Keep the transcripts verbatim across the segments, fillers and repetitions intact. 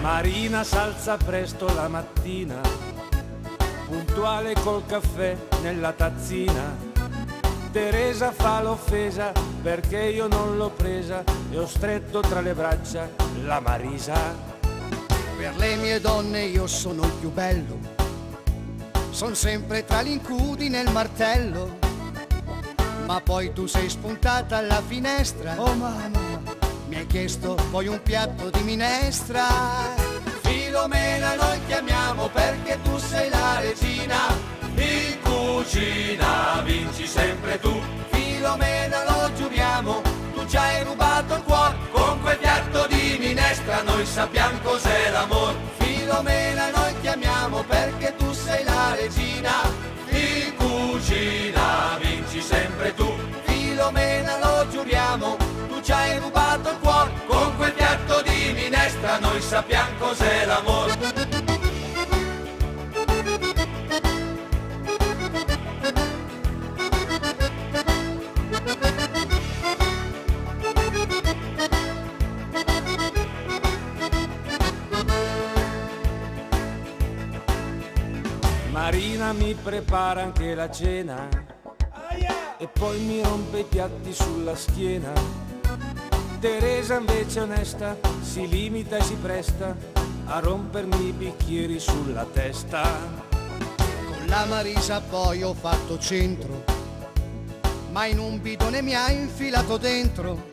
Marina s'alza presto la mattina, puntuale col caffè nella tazzina. Teresa fa l'offesa perché io non l'ho presa e ho stretto tra le braccia la Marisa. Per le mie donne io sono il più bello, son sempre tra l'incudine nel martello. Ma poi tu sei spuntata alla finestra, oh mamma, mi hai chiesto poi un piatto di minestra. Filomena noi chiamiamo perché tu sei la regina, in cucina vinci sempre tu. Filomena lo giuriamo, tu ci hai rubato il cuore, con quel piatto di minestra noi sappiamo cos'è l'amore. Filomena noi chiamiamo perché tu sei la regina, in cucina vinci sempre tu. Filomena lo giuriamo, tu ci hai rubato il cuore, con quel piatto di minestra noi sappiamo cos'è l'amore. Marina mi prepara anche la cena e poi mi rompe i piatti sulla schiena. Teresa invece onesta si limita e si presta a rompermi i bicchieri sulla testa. Con la Marisa poi ho fatto centro, ma in un bidone mi ha infilato dentro.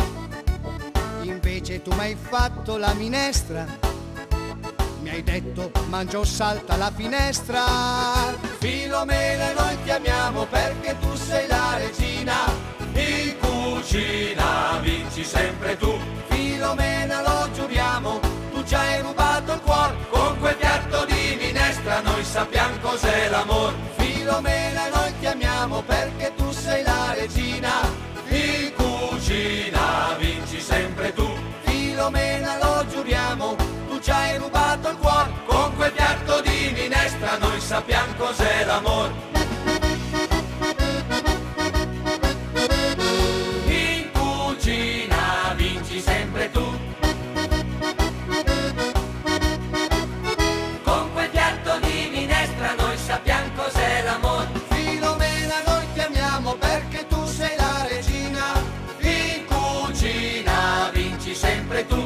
Invece tu mi hai fatto la minestra, mi hai detto mangia o salta la finestra. Filomena noi ti amiamo perché tu sei la regina, in cucina vinci sempre tu. Filomena lo giuriamo, tu ci hai rubato il cuore, con quel piatto di minestra noi sappiamo cos'è l'amor. Filomena noi ti amiamo perché tu sei la regina, in cucina vinci sempre tu. Filomena lo giuriamo, ci hai rubato il cuore, con quel piatto di minestra noi sappiamo cos'è l'amore. In cucina vinci sempre tu, con quel piatto di minestra noi sappiamo cos'è l'amore. Filomena noi ti amiamo perché tu sei la regina, in cucina vinci sempre tu.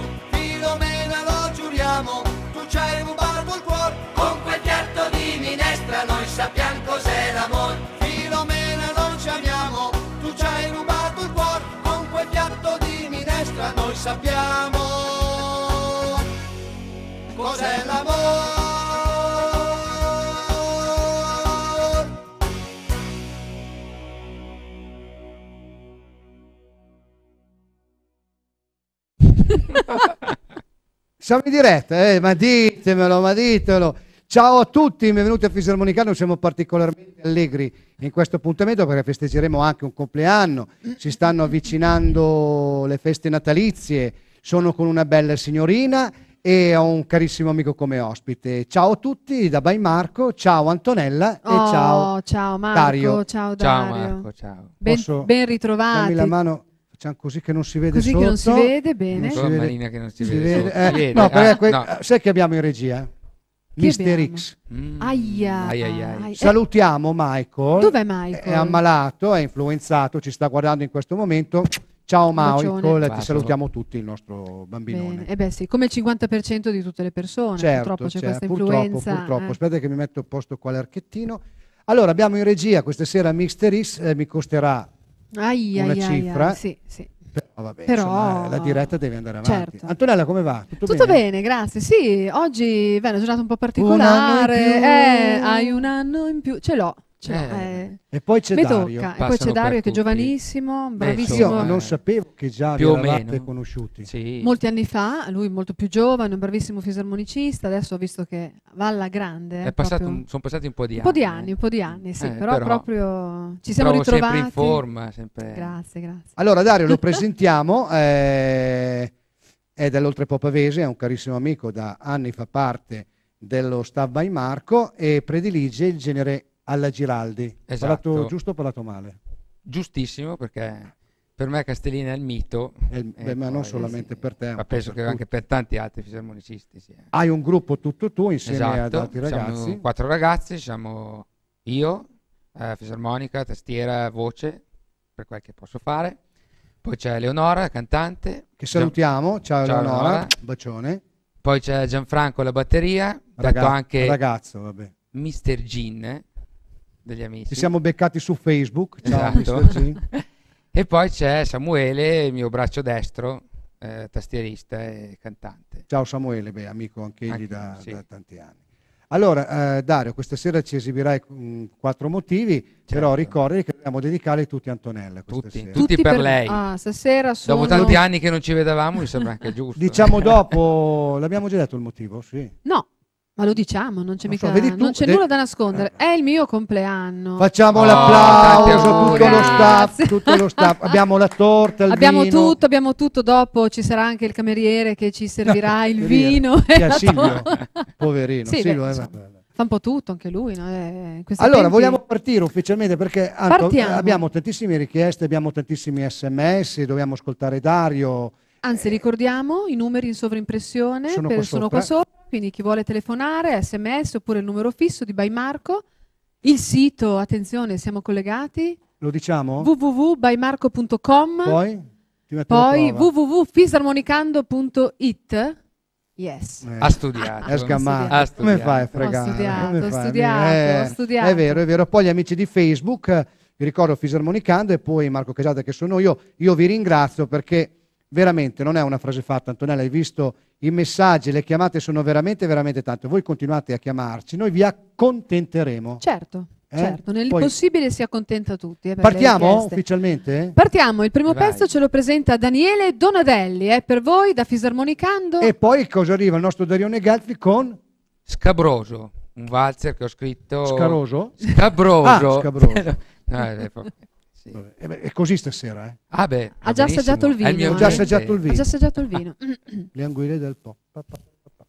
Tu ci hai rubato il cuore, con quel piatto di minestra noi sappiamo cos'è l'amore. Filomena non ci amiamo, tu ci hai rubato il cuore, con quel piatto di minestra noi sappiamo cos'è l'amore. Siamo in diretta, eh? Ma ditemelo, ma ditemelo. Ciao a tutti, benvenuti a Fisarmonicando, siamo particolarmente allegri in questo appuntamento perché festeggeremo anche un compleanno, si stanno avvicinando le feste natalizie, sono con una bella signorina e ho un carissimo amico come ospite. Ciao a tutti da By Marco, ciao Antonella e oh, ciao, ciao Marco, Dario. Ciao Dario. Ciao Marco, ciao. Ben, Posso ben ritrovati. Dammi la mano. Facciamo così che non si vede così sotto. Così che non si vede bene. Non si vede. Che non si, si vede, vede. Sotto. Eh, si vede. No, ah, que... no. Sai che abbiamo in regia? Mister X. Mm. Aia. Aia, aia, aia. Salutiamo Michael. Dov'è Michael? È ammalato, è influenzato, ci sta guardando in questo momento. Ciao Michael, ti salutiamo tutti, il nostro bambinone. E eh beh sì, come il cinquanta per cento di tutte le persone. Certo, purtroppo c'è questa purtroppo, influenza. Purtroppo, eh. Aspetta che mi metto a posto qua l'archettino. Allora, abbiamo in regia questa sera Mister X, eh, mi costerà... Ai, una ai, cifra, ai, sì, sì. Però, vabbè, Però... insomma, la diretta deve andare avanti. Certo. Antonella, come va? Tutto, Tutto bene? bene, grazie. Sì, oggi beh, è una giornata un po' particolare. Un eh, hai un anno in più, ce l'ho. Ce l'ho eh. Eh. E poi c'è Dario. E poi c'è Dario che è giovanissimo, bravissimo. Beh, io non sapevo che già vi eravate conosciuti. Sì. Molti anni fa, lui molto più giovane, un bravissimo fisarmonicista, adesso ho visto che va alla grande. È passato proprio... un, sono passati un po' di anni. Un po' di anni, un po' di anni, sì, eh, però, però proprio ci siamo ritrovati. Sempre in forma, sempre... Grazie, grazie. Allora Dario lo presentiamo, eh, è dell'Oltrepo Pavese, è un carissimo amico, da anni fa parte dello staff By Marco e predilige il genere alla Giraldi. Esatto. Ho parlato giusto o ho parlato male? Giustissimo, perché per me Castellina è il mito. È il, beh, ma non solamente sì, per te. Ma penso per che tu, anche per tanti altri fisarmonicisti. Sì. Hai un gruppo tutto tu insieme, esatto, ad altri ragazzi. Siamo quattro ragazzi, siamo io, eh, fisarmonica, tastiera, voce, per quel che posso fare. Poi c'è Leonora, cantante. Che salutiamo, ciao, ciao Leonora, Leonora, bacione. Poi c'è Gianfranco, la batteria, Ragaz- detto anche ragazzo, vabbè, mister Gin degli amici. Ci siamo beccati su Facebook, ciao, esatto, mister Gin. E poi c'è Samuele, il mio braccio destro, eh, tastierista e cantante. Ciao Samuele, beh, amico anche egli da, sì, da tanti anni. Allora, eh, Dario, questa sera ci esibirai mh, quattro motivi, certo, però ricordi che dobbiamo dedicare tutti a Antonella questa tutti, sera. Tutti, tutti per, per lei. Ah, stasera sono... Dopo tanti anni che non ci vedevamo, mi sembra anche giusto. Diciamo dopo, l'abbiamo già detto il motivo? Sì. No, ma lo diciamo, non c'è, non mica, so, vedi tu, non c'è de... nulla da nascondere. È il mio compleanno. Facciamo oh, l'applauso a tutto lo staff, tutto lo staff. Abbiamo la torta, il abbiamo vino. Tutto, abbiamo tutto, dopo ci sarà anche il cameriere che ci servirà il vino. E la Silvio. Poverino, sì, Silvio, beh, eh, fa un po' tutto anche lui, no? Eh, allora tempi... vogliamo partire ufficialmente, perché Anto, abbiamo tantissime richieste, abbiamo tantissimi sms, dobbiamo ascoltare Dario. Anzi, eh, ricordiamo i numeri in sovrimpressione, sono, per, qua, sono sopra. qua sopra, quindi chi vuole telefonare, sms oppure il numero fisso di By Marco, il sito, attenzione, siamo collegati, lo diciamo? w w w punto by marco punto com, poi, poi w w w punto fisarmonicando punto it. Yes. Eh, ha studiato, è sgammato. Ha studiato. Come fai a fregare? Ho studiato, ho studiato, eh, ho studiato. È vero, è vero. Poi gli amici di Facebook, vi ricordo Fisarmonicando e poi Marco Casata, che sono io, io vi ringrazio, perché veramente non è una frase fatta, Antonella, hai visto i messaggi, le chiamate sono veramente, veramente tante. Voi continuate a chiamarci, noi vi accontenteremo. Certo. Eh? Certo, nel Poi... possibile si accontenta tutti. Eh, Partiamo ufficialmente? Partiamo, il primo Vai. pezzo ce lo presenta Daniele Donadelli, è per voi da Fisarmonicando. E poi cosa arriva? Il nostro Dario Ghelfi con Scabroso, un valzer che ho scritto. Scaroso? Scabroso. Ah, Scabroso. No, è... Sì. E così stasera, eh? Ah, beh, ha già assaggiato il vino. Mio... Eh. Già assaggiato il vino. Ha già assaggiato il vino. Le anguille del po'. Pa, pa, pa, pa.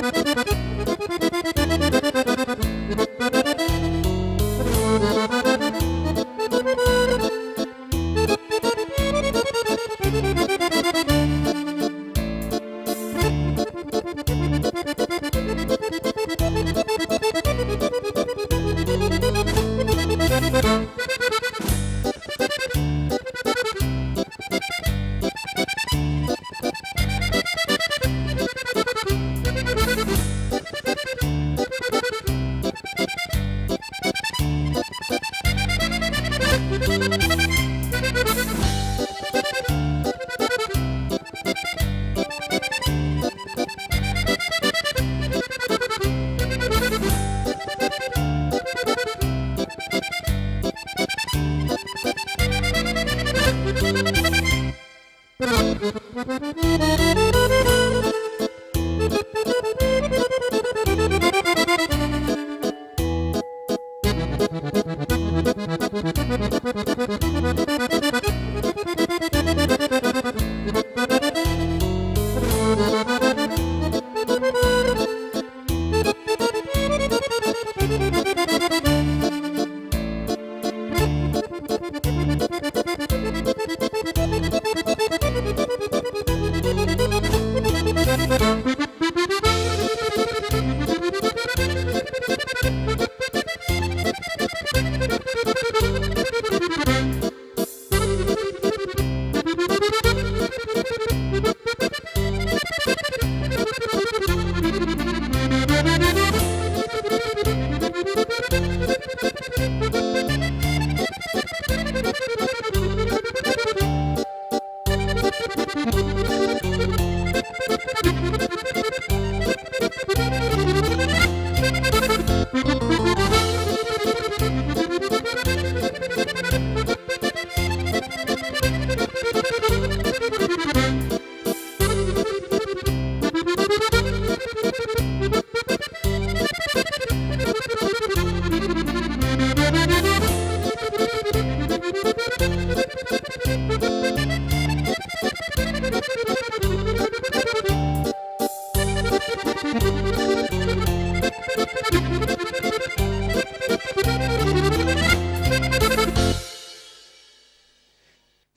Thank you.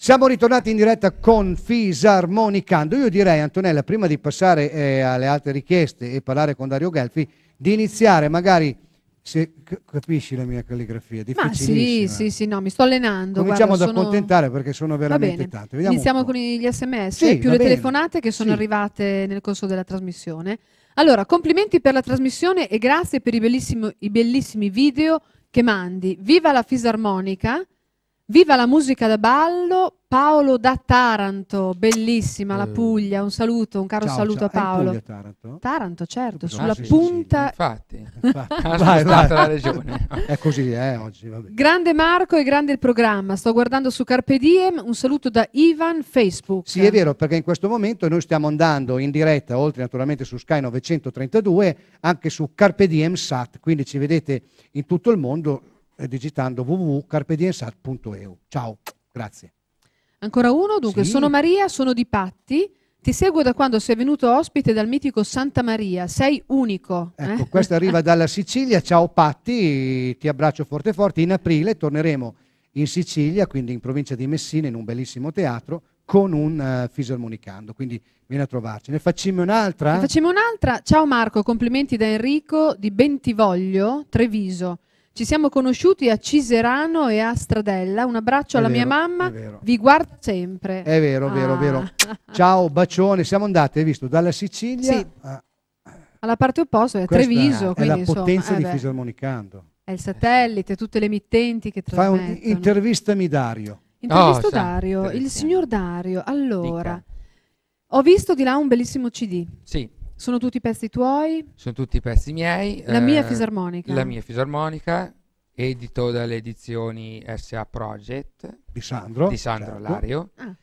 Siamo ritornati in diretta con Fisarmonicando. Io direi, Antonella, prima di passare eh, alle altre richieste e parlare con Dario Ghelfi, di iniziare magari, se capisci la mia calligrafia, difficilissima. Ma sì, sì, sì, no, mi sto allenando. Cominciamo guarda, ad sono... accontentare perché sono veramente tante. Vediamo Iniziamo con gli sms, sì, più le bene. telefonate che sono sì. arrivate nel corso della trasmissione. Allora, complimenti per la trasmissione e grazie per i bellissimi, i bellissimi video che mandi. Viva la fisarmonica! Viva la musica da ballo, Paolo da Taranto, bellissima la Puglia, un saluto, un caro ciao, saluto ciao. a Paolo. È in Puglia, Taranto? Taranto, certo, no, sulla sì, punta... Infatti, infatti. Vai, vai. La regione. È così, eh, oggi. Vabbè. Grande Marco e grande il programma, sto guardando su Carpe Diem, un saluto da Ivan Facebook. Sì, è vero, perché in questo momento noi stiamo andando in diretta, oltre naturalmente su Sky novecentotrentadue, anche su Carpediem Sat, quindi ci vedete in tutto il mondo, digitando w w w punto carpediem sat punto e u. Ciao, grazie. Ancora uno, dunque, sì. Sono Maria, sono di Patti, ti seguo da quando sei venuto ospite dal mitico Santa Maria, sei unico. Ecco, eh? Questa arriva dalla Sicilia, ciao Patti, ti abbraccio forte forte, in aprile torneremo in Sicilia, quindi in provincia di Messina, in un bellissimo teatro, con un uh, fisarmonicando, quindi vieni a trovarci. Ne facciamo un'altra? Ne facciamo un'altra, ciao Marco, complimenti da Enrico di Bentivoglio, Treviso. Ci siamo conosciuti a Ciserano e a Stradella. Un abbraccio alla mia mamma, vi guardo sempre. È vero, è vero, è vero. Ciao, bacione. Siamo andate, hai visto, dalla Sicilia sì. a... alla parte opposta, è Treviso. È la potenza di Fisarmonicando. È il satellite, tutte le emittenti che trasmettono. Fai un intervistami Dario. Intervisto Dario, il signor Dario. Allora, ho visto di là un bellissimo C D. Sì. Sono tutti i pezzi tuoi? Sono tutti i pezzi miei. La eh, mia fisarmonica. La mia fisarmonica, edito dalle edizioni S A Project. Di Sandro. Di Sandro Allario. Ah.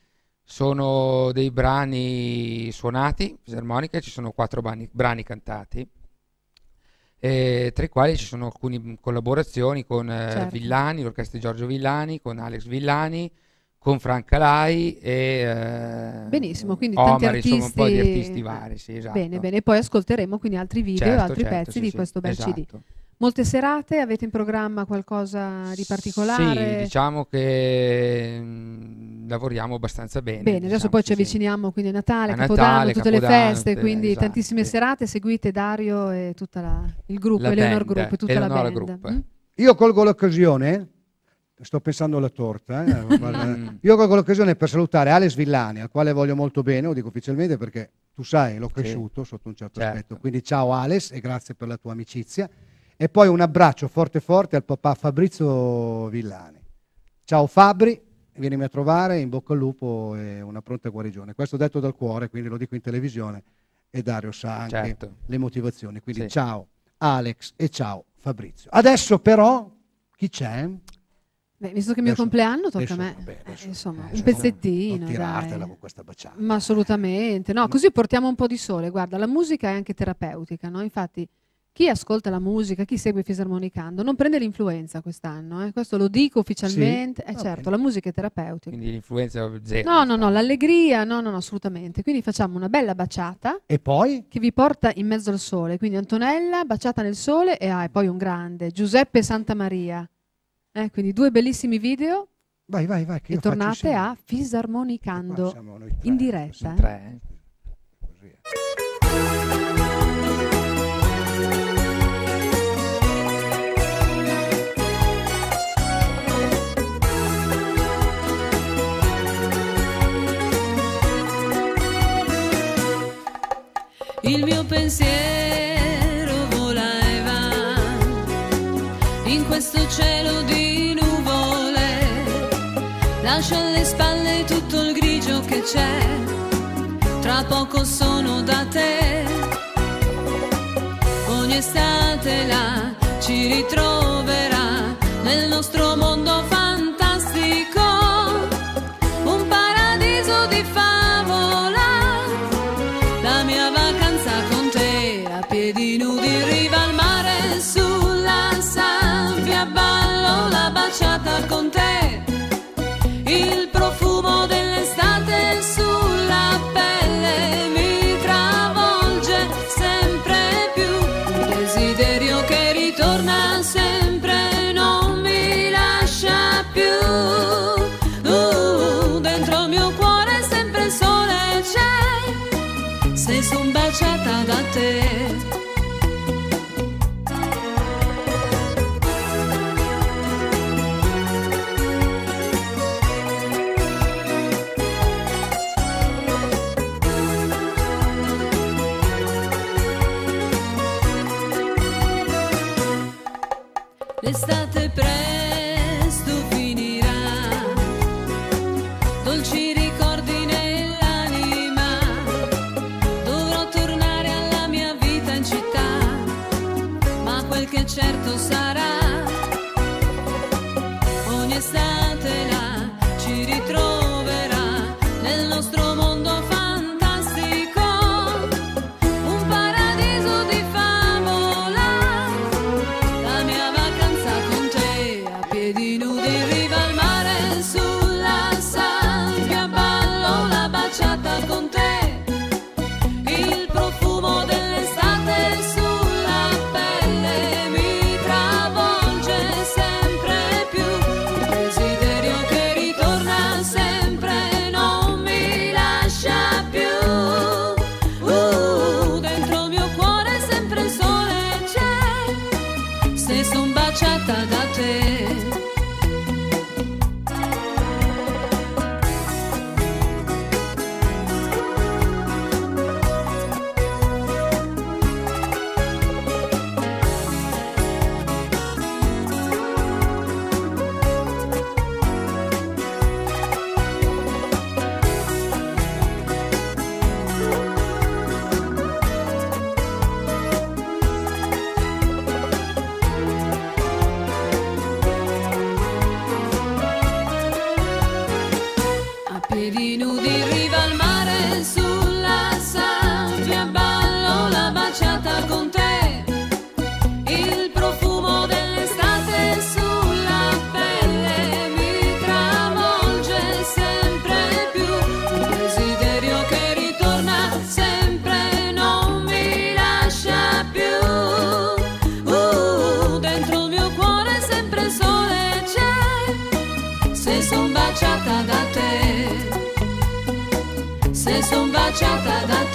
Sono dei brani suonati, fisarmonica, ci sono quattro brani, brani cantati, eh, tra i quali ci sono alcune collaborazioni con eh, certo. Villani, l'orchestra di Giorgio Villani, con Alex Villani, con Frank Lai e eh, benissimo, quindi Omar, tanti artisti, insomma, un po' di artisti vari, sì, esatto. Bene, bene, poi ascolteremo quindi altri video, certo, altri certo, pezzi sì, di sì, questo bel esatto. C D. Molte serate, avete in programma qualcosa di particolare? Sì, diciamo che mh, lavoriamo abbastanza bene. Bene, diciamo, adesso poi sì, ci avviciniamo quindi a Natale, a Capodanno, tutte Capodanno, le feste, quindi esatto, tantissime sì. serate, seguite Dario e tutto il gruppo, la Eleonor Group, tutta Eleonora la band. Group. Mm? Io colgo l'occasione... Sto pensando alla torta. Eh? Io colgo l'occasione per salutare Alex Villani, al quale voglio molto bene, lo dico ufficialmente perché tu sai, l'ho cresciuto sì. sotto un certo, certo aspetto. Quindi ciao Alex e grazie per la tua amicizia. E poi un abbraccio forte forte al papà Fabrizio Villani. Ciao Fabri, vienimi a trovare, in bocca al lupo e una pronta guarigione. Questo detto dal cuore, quindi lo dico in televisione e Dario sa anche certo. le motivazioni. Quindi sì. ciao Alex e ciao Fabrizio. Adesso però, chi c'è? Beh, visto che il mio adesso, compleanno tocca adesso, a me, vabbè, adesso, eh, insomma, adesso, un pezzettino. Non tirartela dai. con questa baciata. Ma assolutamente, no, no, così portiamo un po' di sole. Guarda, la musica è anche terapeutica, no? Infatti, chi ascolta la musica, chi segue Fisarmonicando, non prende l'influenza quest'anno, eh? Questo lo dico ufficialmente. Sì? Eh, okay. Certo, la musica è terapeutica. Quindi l'influenza zero. No, no, no, l'allegria, no, no, no, assolutamente. Quindi facciamo una bella baciata. E poi? Che vi porta in mezzo al sole. Quindi Antonella, baciata nel sole, e, ah, e poi un grande, Giuseppe Santamaria. Eh, quindi due bellissimi video. Vai, vai, vai. Che e tornate a Fisarmonicando tre, in diretta. Tre, eh. Così è. Il mio pensiero volava in questo cielo di lascio alle spalle tutto il grigio che c'è, tra poco sono da te. Ogni estate là ci ritroverà nel nostro mondo fantastico, un paradiso di favola, la mia vacanza con te, a piedi nudi in riva al mare, sulla sabbia ballo la baciata con te. Il profumo dell'estate sulla pelle mi travolge sempre più, un desiderio che ritorna sempre, non mi lascia lontana da te. L'estate presto finirà, dolci ricordi nell'anima, dovrò tornare alla mia vita in città, ma quel che certo sarà, ogni estate là ci ritroverà nel nostro mondo fantastico. Se son baciata da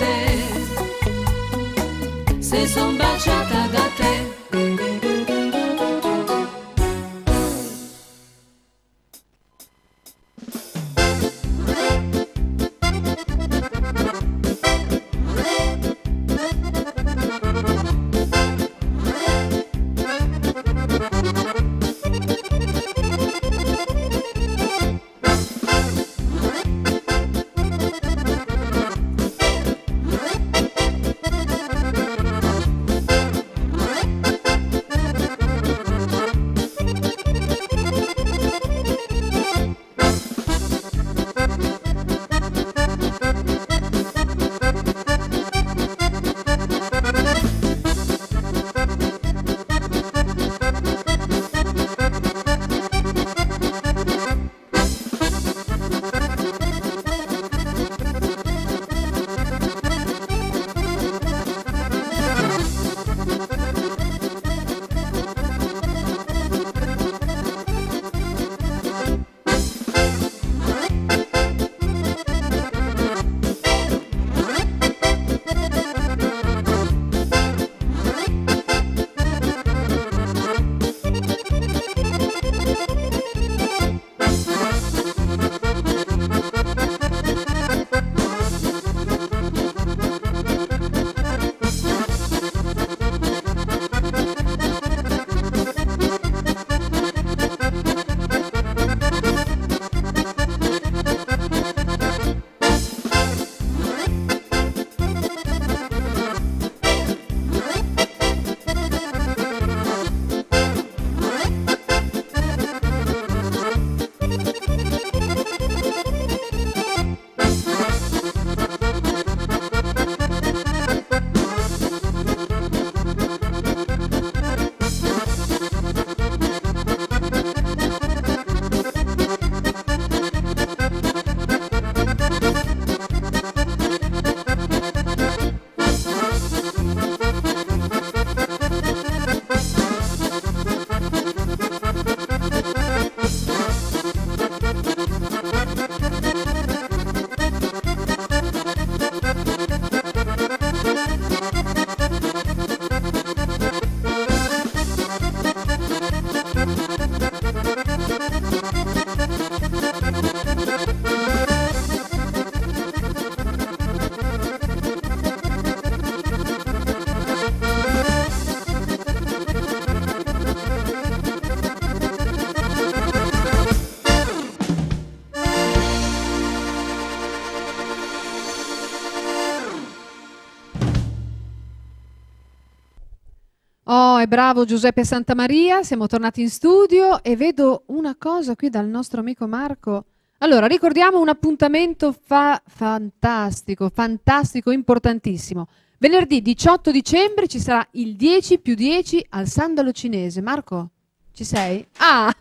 è bravo Giuseppe Santamaria, siamo tornati in studio e vedo una cosa qui dal nostro amico Marco. Allora, ricordiamo un appuntamento fa fantastico, fantastico, importantissimo. Venerdì diciotto dicembre ci sarà il dieci più dieci al Sandalo Cinese. Marco, ci sei? Ah!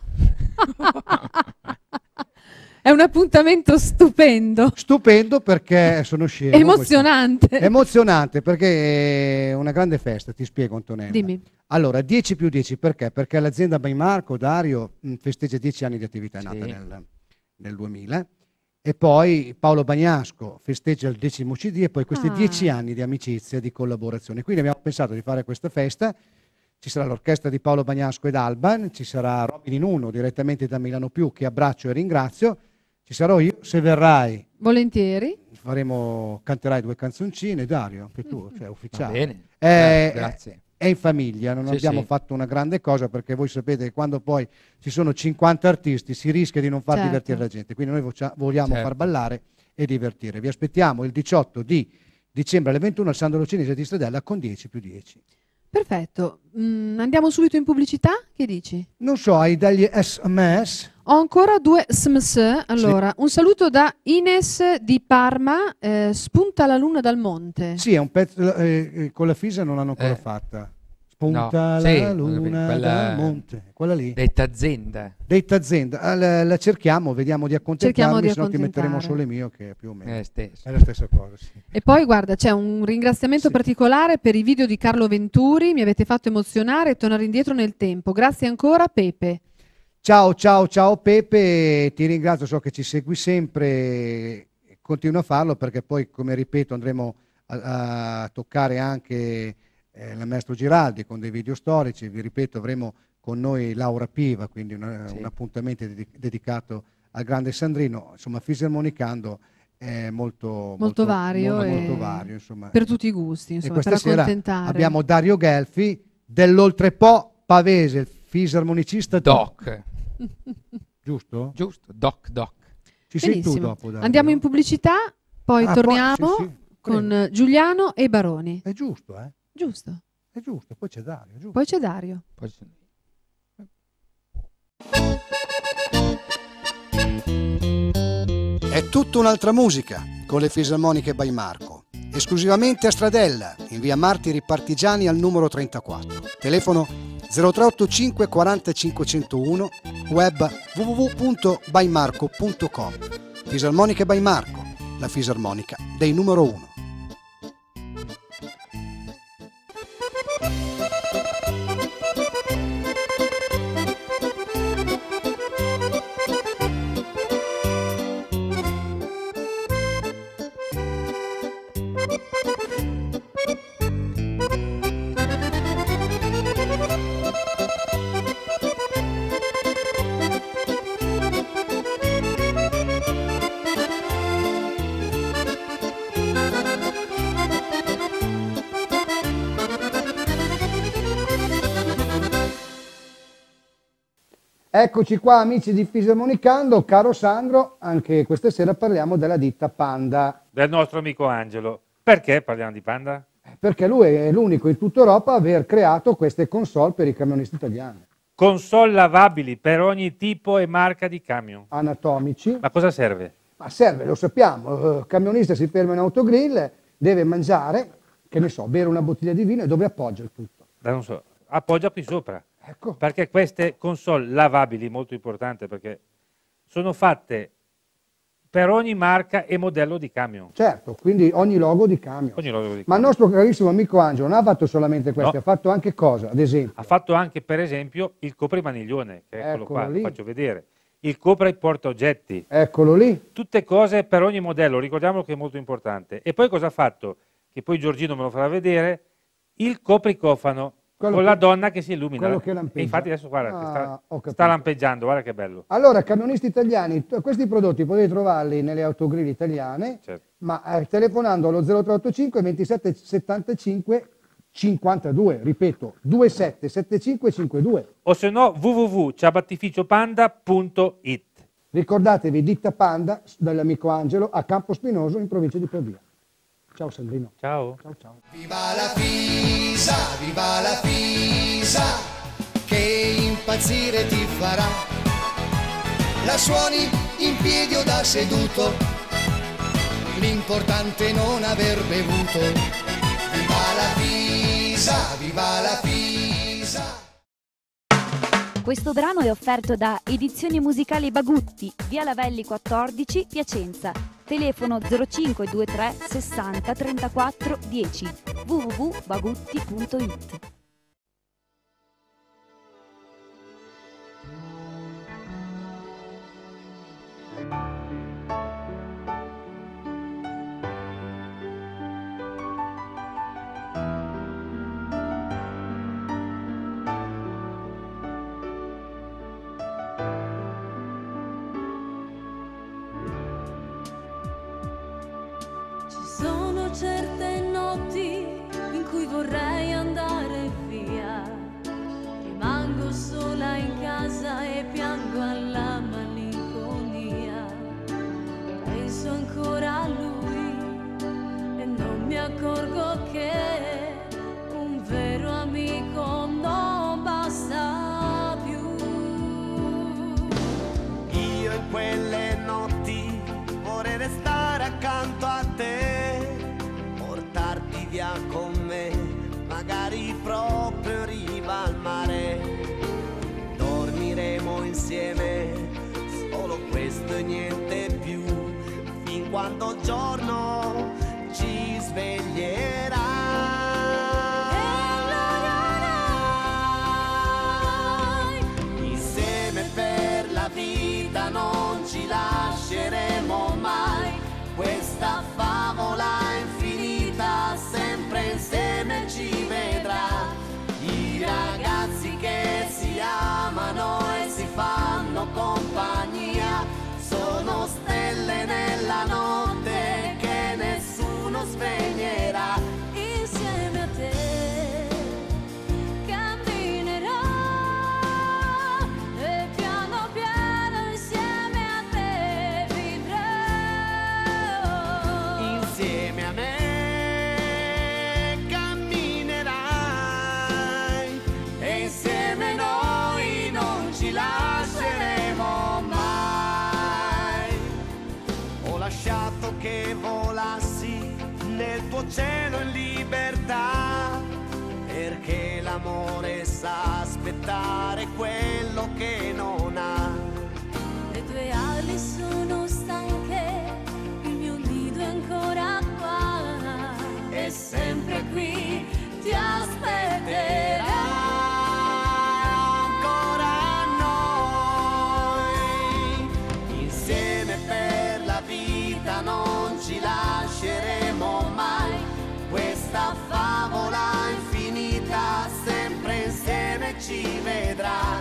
È un appuntamento stupendo. Stupendo perché sono scemo. Emozionante. Questo. Emozionante perché è una grande festa, ti spiego Antonella. Dimmi. Allora, dieci più dieci perché? Perché l'azienda By Marco, Dario, festeggia dieci anni di attività, sì. Nata nel, nel duemila. E poi Paolo Bagnasco festeggia il decimo C D e poi questi ah. dieci anni di amicizia e di collaborazione. Quindi abbiamo pensato di fare questa festa. Ci sarà l'orchestra di Paolo Bagnasco ed Alban, ci sarà Robin in uno direttamente da Milano Più, che abbraccio e ringrazio. Ci sarò io, se verrai. Volentieri. Faremo, canterai due canzoncine, Dario, anche tu, cioè ufficiale. Va bene, eh, grazie. È in famiglia, non sì, abbiamo sì. fatto una grande cosa perché voi sapete che quando poi ci sono cinquanta artisti si rischia di non far certo. divertire la gente, quindi noi vogliamo certo. far ballare e divertire. Vi aspettiamo il diciotto di dicembre alle ventuno al Sandalo Cinese di Stradella con dieci più dieci. Perfetto, mm, andiamo subito in pubblicità, che dici? Non so, hai degli sms? Ho ancora due sms, allora, sì. Un saluto da Ines di Parma, eh, spunta la luna dal monte. Sì, è un pezzo, eh, con la Fisa non l'hanno ancora eh. fatta. Spunta no. la sì, luna quella... dal monte, quella lì. Detta azienda. Detta azienda, la, la cerchiamo, vediamo di accontentarmi, se no ti metteremo sole mio che è più o meno è, è la stessa cosa. Sì. E poi guarda, c'è un ringraziamento sì. particolare per i video di Carlo Venturi, mi avete fatto emozionare e tornare indietro nel tempo. Grazie ancora Pepe. Ciao, ciao, ciao Pepe, ti ringrazio, so che ci segui sempre, continua a farlo perché poi come ripeto andremo a, a toccare anche... Eh, la maestro Giraldi con dei video storici, vi ripeto avremo con noi Laura Piva, quindi una, sì. un appuntamento de dedicato al grande Sandrino, insomma Fisarmonicando è molto, molto, molto vario, molto, e... molto vario insomma. Per tutti i gusti insomma, e questa per sera accontentare. Abbiamo Dario Ghelfi dell'Oltrepo Pavese, il fisarmonicista doc, giusto? Giusto, doc doc. Ci Benissimo. Sei tu dopo Dario? Andiamo in pubblicità, poi ah, torniamo poi, sì, sì, con Giuliano e Baroni. È giusto eh? Giusto. È giusto, poi c'è Dario. Giusto. Poi c'è Dario. Poi c'è... È tutta un'altra musica con le fisarmoniche By Marco. Esclusivamente a Stradella, in via Martiri Partigiani al numero trentaquattro. Telefono zero tre otto cinque quaranta cinquecentouno, web www punto bymarco punto com. Fisarmoniche By Marco, la fisarmonica dei numero uno. Eccoci qua amici di Fisarmonicando, caro Sandro, anche questa sera parliamo della ditta Panda. Del nostro amico Angelo. Perché parliamo di Panda? Perché lui è l'unico in tutta Europa a aver creato queste console per i camionisti italiani. Console lavabili per ogni tipo e marca di camion. Anatomici. Ma cosa serve? Ma serve, lo sappiamo, il camionista si ferma in autogrill, deve mangiare, che ne so, bere una bottiglia di vino e dove appoggia il tutto? Ma non so, appoggia qui sopra. Ecco. Perché queste console lavabili, molto importante, perché sono fatte per ogni marca e modello di camion. Certo, quindi ogni logo di camion. Ogni logo di camion. Ma il nostro carissimo amico Angelo non ha fatto solamente questo, no. Ha fatto anche cosa, ad esempio? Ha fatto anche, per esempio, il coprimaniglione, che è eccolo quello qua, lì. Lo faccio vedere. Il copra e portaoggetti. Eccolo lì. Tutte cose per ogni modello, ricordiamo che è molto importante. E poi cosa ha fatto? Che poi Giorgino me lo farà vedere, il copricofano. Quello con che, la donna che si illumina che e infatti adesso guarda ah, sta, sta lampeggiando, guarda che bello. Allora camionisti italiani, questi prodotti potete trovarli nelle autogrill italiane, certo. Ma eh, telefonando allo zero tre otto cinque ventisette settantacinque cinquantadue, ripeto due sette sette cinque cinque due o se no www punto ciabattificio panda punto it. Ricordatevi Ditta Panda dall'amico Angelo a Campo Spinoso in provincia di Pavia. Ciao Sandrino. Ciao. Ciao, ciao. Viva la Fisa, viva la Fisa, che impazzire ti farà. La suoni in piedi o da seduto, l'importante è non aver bevuto. Viva la Fisa, viva la Fisa. Questo brano è offerto da Edizioni Musicali Bagutti, via Lavelli quattordici, Piacenza. Telefono zero cinque due tre sessanta trentaquattro dieci, w w w punto bagutti punto it. Certe notti in cui vorrei andare via, rimango sola in casa e piango alla malinconia. Penso ancora a lui e non mi accorgo che un vero amico non basta più. Io in quelle notti vorrei restare accanto a te, con me, magari proprio in riva al mare. Dormiremo insieme, solo questo e niente più, fin quando un giorno ci sveglierà. E allora insieme per la vita non ci lasceremo mai, questa favola insieme ci vedrà. I ragazzi che si amano e si fanno compagnia sono stelle nella notte che nessuno spegnerà. Insieme a te camminerò e piano piano insieme a te vivrò. Insieme a me che volassi nel tuo cielo in libertà, perché l'amore sa aspettare quello che non ha. Le tue ali sono stanche, il mio nido è ancora qua, e sempre qui ti aspetterò. Non ci lasceremo mai, questa favola infinita sempre insieme ci vedrà.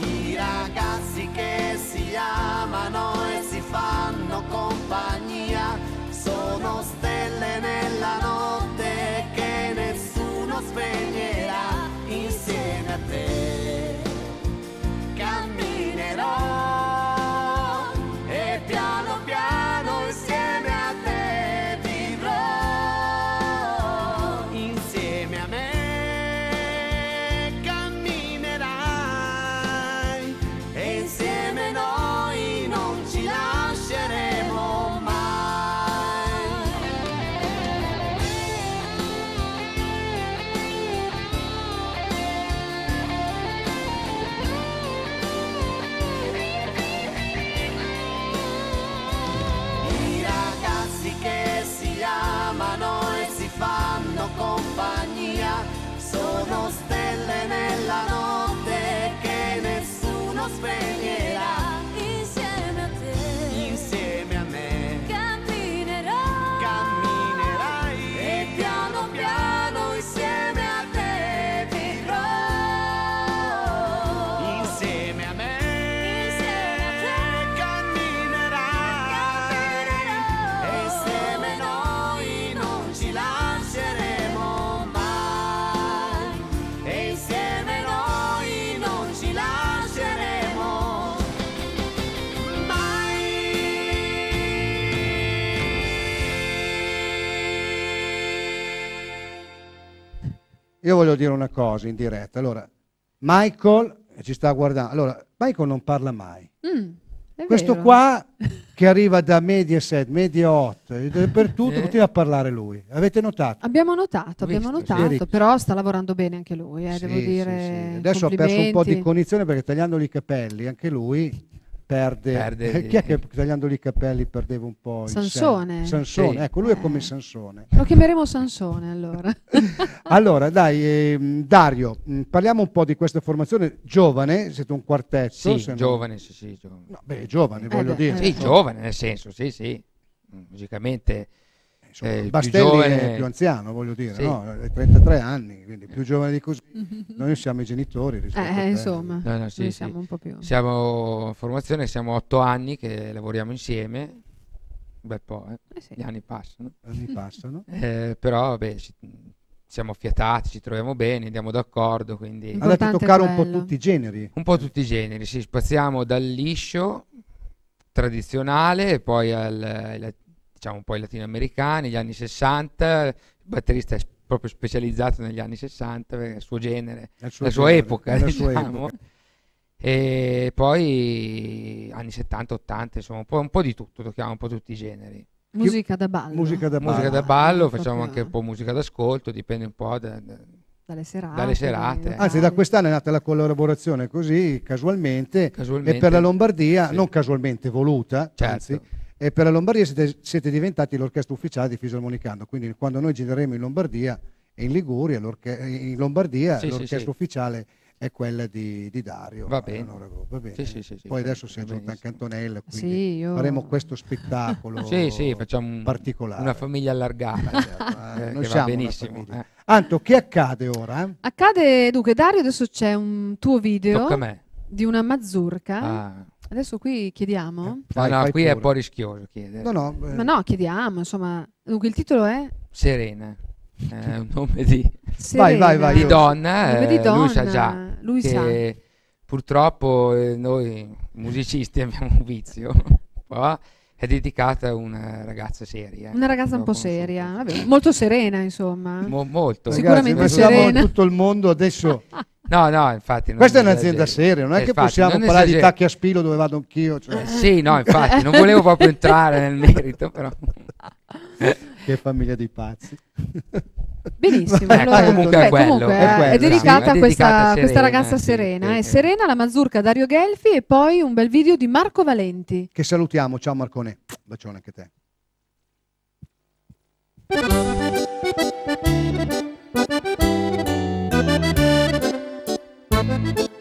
I ragazzi che si amano e si fanno compagnia sono stelle nella notte che nessuno spegnerà. Insieme a te camminerò. io voglio dire una cosa in diretta. Allora, Michael ci sta guardando. Allora, Michael non parla mai. Mm, questo vero. Qua che arriva da Mediaset, Mediaot, dappertutto, eh. poteva parlare lui. Avete notato? Abbiamo notato, abbiamo Visto, notato, sì. Però sta lavorando bene anche lui, eh, sì, devo dire. Sì, sì. Adesso ha perso un po' di cognizione perché tagliandogli i capelli, anche lui... Perde, perde chi è che tagliandogli i capelli perdeva un po' il Sansone sen. Sansone, sì. Ecco, lui eh. è come Sansone, lo chiameremo Sansone allora. Allora dai, eh, Dario, parliamo un po' di questa formazione giovane, siete un quartetto, sì, se giovane, non... sì, sì, giovane. No, beh, giovane, eh, voglio beh, dire sì, so. Giovane nel senso, sì, sì, musicamente insomma, eh, il Bastelli più giovane... è più anziano, voglio dire, sì. No? trentatré anni, quindi più giovane di così. Noi siamo i genitori. Eh, insomma, no, no, sì, noi sì. siamo un po' più. Siamo in formazione, siamo otto anni che lavoriamo insieme, un bel po', eh? Eh sì. Gli anni passano. Anni passano. Eh, però, beh, ci, siamo affiatati, ci troviamo bene, andiamo d'accordo, quindi... Importante andate a toccare un po' tutti i generi. Un po' tutti i generi, sì, spaziamo dal liscio, tradizionale, poi al... al diciamo un po' i latinoamericani, gli anni sessanta, il batterista è proprio specializzato negli anni sessanta, perché è il suo genere, la sua, la sua genere, epoca, diciamo. Sua epoca. E poi anni settanta, ottanta, insomma, un po', un po' di tutto, tocchiamo un po' tutti i generi. Musica da ballo. Musica da ballo, musica da ballo, facciamo anche un po' musica d'ascolto, dipende un po' da... da Dalle serate, dalle serate. Anzi, da quest'anno è nata la collaborazione così, casualmente, casualmente e per la Lombardia, sì. Non casualmente voluta, certo. Anzi, e per la Lombardia siete, siete diventati l'orchestra ufficiale di Fisarmonicando, quindi quando noi gireremo in Lombardia e in Liguria, in Lombardia sì, l'orchestra sì, sì. ufficiale è quella di, di Dario. Va bene. Allora, va bene. Sì, sì, sì, poi sì, adesso sì, si è aggiunta anche Antonella, quindi sì, io... faremo questo spettacolo sì, sì, facciamo un, particolare. Una famiglia allargata. Certo. Eh, eh, noi che siamo va benissimo. Eh. Anto, che accade ora? Accade, dunque Dario, adesso c'è un tuo video di una mazurka. Ah. Adesso qui chiediamo. Fai, no, no, qui pure. È un po' rischioso chiedere. No, no, eh. Ma no, chiediamo, insomma. Dunque il titolo è? Serena. È un nome di, vai, vai, vai, di donna, eh, di donna. Lui sa già. Lui che sa. Purtroppo eh, noi musicisti abbiamo un vizio. Qua è dedicata a una ragazza seria. Una ragazza un po' seria, vabbè, molto serena, insomma. Mo molto. Sicuramente ragazzi, serena. Tutto il mondo adesso... No, no, infatti... Non questa è un'azienda seria, non è eh, che infatti, possiamo parlare di tacchi a spillo dove vado anch'io. Cioè. Eh, sì, no, infatti, non volevo proprio entrare nel merito, però... Che famiglia dei pazzi. Benissimo. Eh, allora, comunque, beh, è quello, comunque è, quello, è dedicata sì, a questa, a questa ragazza sì, serena. Sì, eh. Serena, la mazurka Dario Ghelfi e poi un bel video di Marco Valenti. Che salutiamo, ciao Marcone, bacione anche te. Thank you.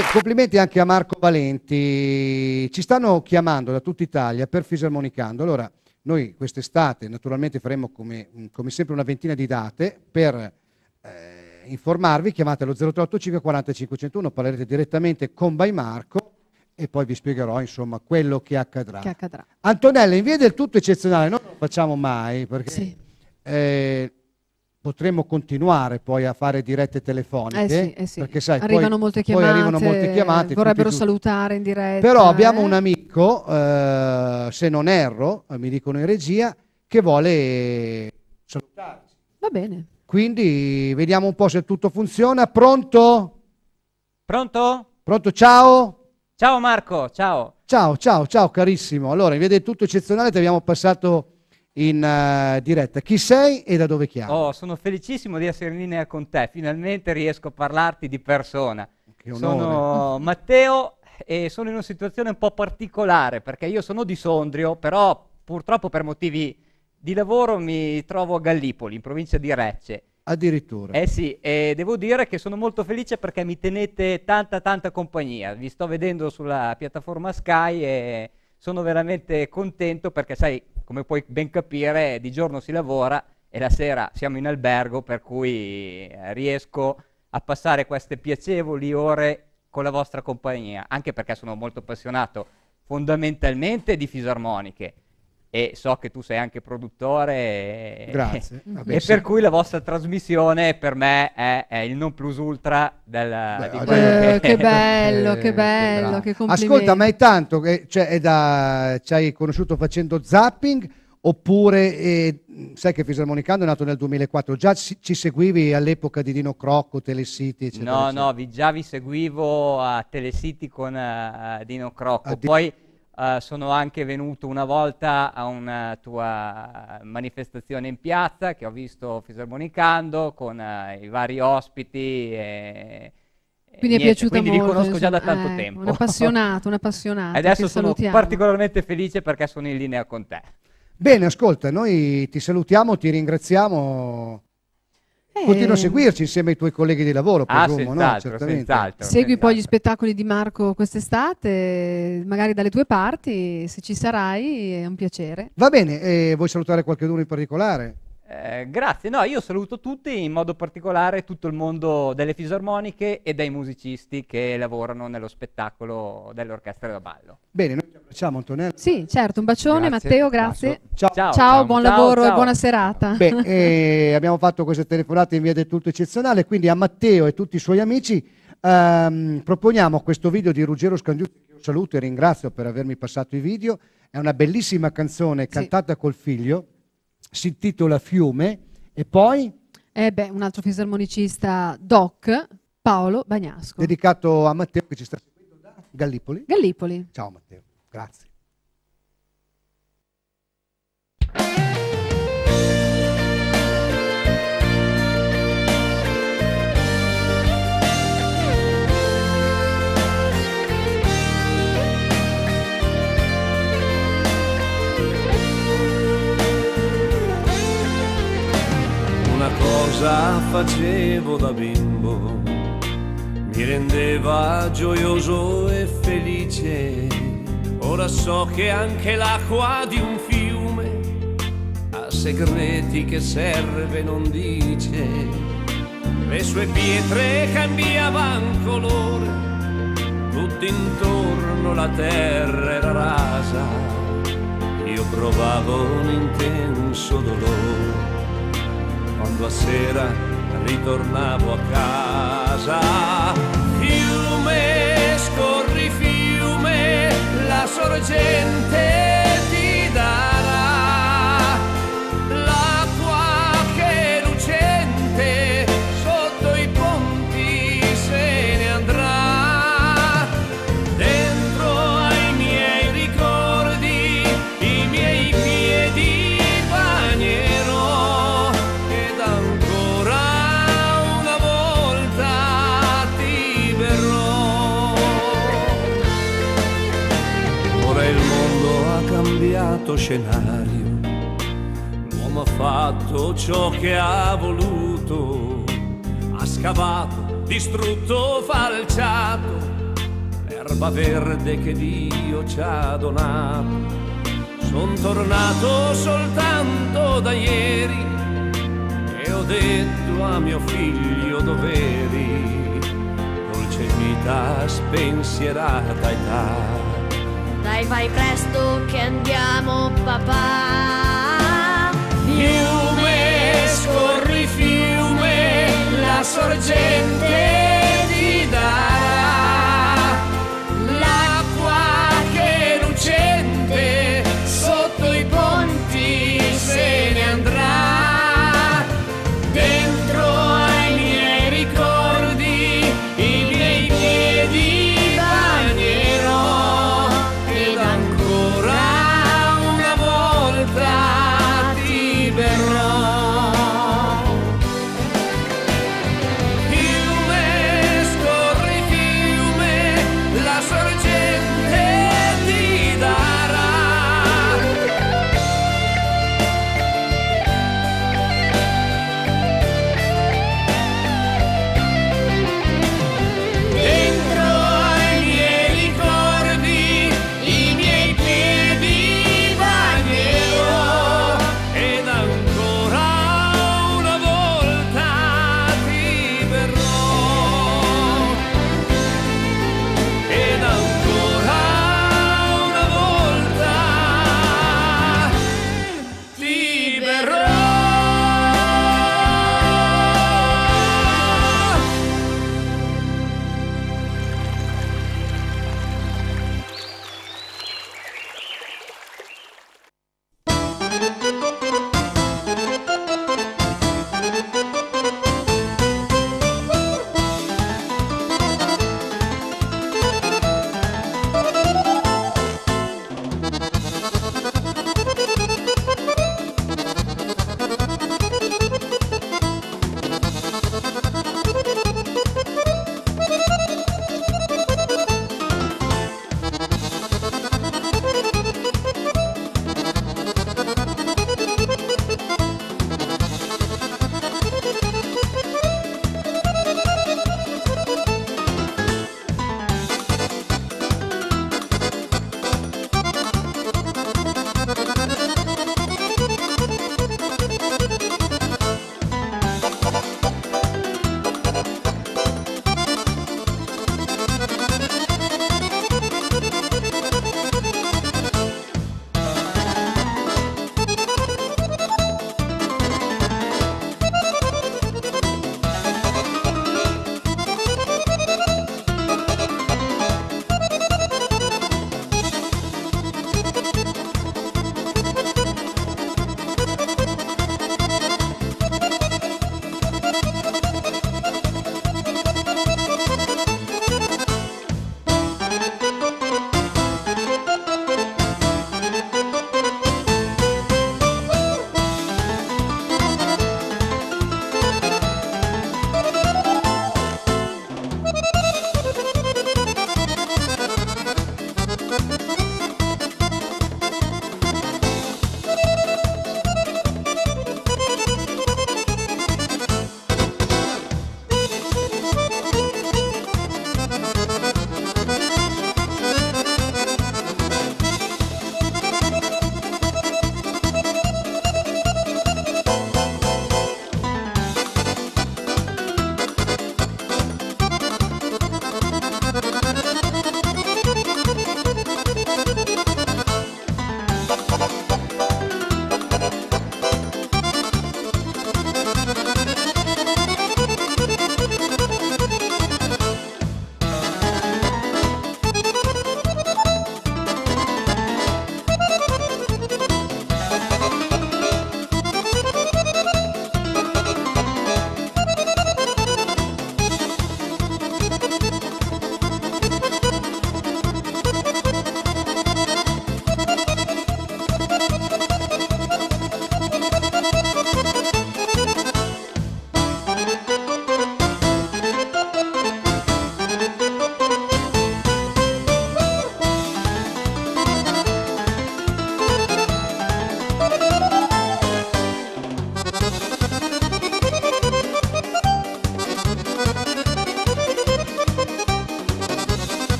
Beh, complimenti anche a Marco Valenti. Ci stanno chiamando da tutta Italia per Fisarmonicando. Allora, noi quest'estate naturalmente faremo come, come sempre una ventina di date per eh, informarvi. Chiamate allo zero tre otto cinque quaranta cinquecentouno, parlerete direttamente con By Marco e poi vi spiegherò insomma quello che accadrà. Che accadrà. Antonella, in via del tutto eccezionale, noi non lo facciamo mai perché... Sì. Eh, potremmo continuare poi a fare dirette telefoniche, eh sì, eh sì. Perché sai, arrivano poi, molte chiamate, poi arrivano molte chiamate, vorrebbero salutare in diretta. Però abbiamo eh? un amico, eh, se non erro, mi dicono in regia, che vuole salutarci. Va bene. Quindi vediamo un po' se tutto funziona. Pronto? Pronto? Pronto, ciao. Ciao Marco, ciao. Ciao, ciao, ciao carissimo. Allora, in via del tutto eccezionale ti abbiamo passato... in uh, diretta. Chi sei e da dove chiami? Oh, sono felicissimo di essere in linea con te, finalmente riesco a parlarti di persona. Che onore. Sono Matteo e sono in una situazione un po' particolare perché io sono di Sondrio, però purtroppo per motivi di lavoro mi trovo a Gallipoli, in provincia di Lecce. Addirittura. Eh sì, e devo dire che sono molto felice perché mi tenete tanta tanta compagnia, vi sto vedendo sulla piattaforma Sky e sono veramente contento perché sai, come puoi ben capire, di giorno si lavora e la sera siamo in albergo, per cui riesco a passare queste piacevoli ore con la vostra compagnia, anche perché sono molto appassionato fondamentalmente di fisarmoniche e so che tu sei anche produttore. Grazie. E, Vabbè, e sì. per cui la vostra trasmissione per me è, è il non plus ultra della, Beh, di eh, che, che bello, eh, che bello, che, che complimenti. Ascolta, ma è tanto che cioè, è da, ci hai conosciuto facendo zapping oppure eh, sai che Fisarmonicando è nato nel duemilaquattro, già ci, ci seguivi all'epoca di Dino Crocco, Telesiti eccetera, no eccetera. no vi, già vi seguivo a Telesiti con uh, Dino Crocco. Addi poi Uh, sono anche venuto una volta a una tua manifestazione in piazza che ho visto Fisarmonicando con uh, i vari ospiti e, quindi e è niente, quindi molto, vi conosco insomma, già da tanto eh, tempo, un appassionato, un appassionato adesso sono salutiamo. particolarmente felice perché sono in linea con te. Bene, ascolta, noi ti salutiamo, ti ringraziamo. Continua a seguirci insieme ai tuoi colleghi di lavoro, presumo, ah, senz'altro, no? senz'altro. Segui poi gli spettacoli di Marco quest'estate, magari dalle tue parti, se ci sarai, è un piacere. Va bene, e vuoi salutare qualcuno in particolare? Eh, grazie, no, io saluto tutti, in modo particolare tutto il mondo delle fisarmoniche e dei musicisti che lavorano nello spettacolo dell'orchestra da ballo. Bene, noi ci abbracciamo, Antonella. Sì, certo, un bacione, grazie. Matteo, grazie. Ciao, ciao, ciao buon ciao, lavoro ciao. e buona serata. Beh, eh, abbiamo fatto questa telefonata in via del tutto eccezionale, quindi a Matteo e tutti i suoi amici ehm, proponiamo questo video di Ruggero Scandiuzzi, che io saluto e ringrazio per avermi passato i video. È una bellissima canzone cantata sì. col figlio. Si intitola Fiume e poi... Eh beh, un altro fisarmonicista doc, Paolo Bagnasco. Dedicato a Matteo che ci sta seguendo da Gallipoli. Gallipoli. Ciao Matteo, grazie. Una cosa facevo da bimbo, mi rendeva gioioso e felice. Ora so che anche l'acqua di un fiume ha segreti che serve non dice. Le sue pietre cambiavan colore, tutto intorno la terra era rasa. Io provavo un intenso dolore quando a sera ritornavo a casa. Fiume, scorri fiume, la sorgente ti darà l'acqua che lucente sotto i ponti se ne andrà. Dentro ai miei ricordi i miei piedi bagnerò. Scenario, l'uomo ha fatto ciò che ha voluto, ha scavato, distrutto, falciato, l'erba verde che Dio ci ha donato. Son tornato soltanto da ieri e ho detto a mio figlio doveri, dolce vita spensierata età. Dai vai presto che andiamo papà. Fiume, scorri fiume, la sorgente ti dà l'acqua che lucente sotto i ponti se ne andrà. Dentro ai miei ricordi i miei piedi bagnerò ed ancora una volta ti berrò. Fiume,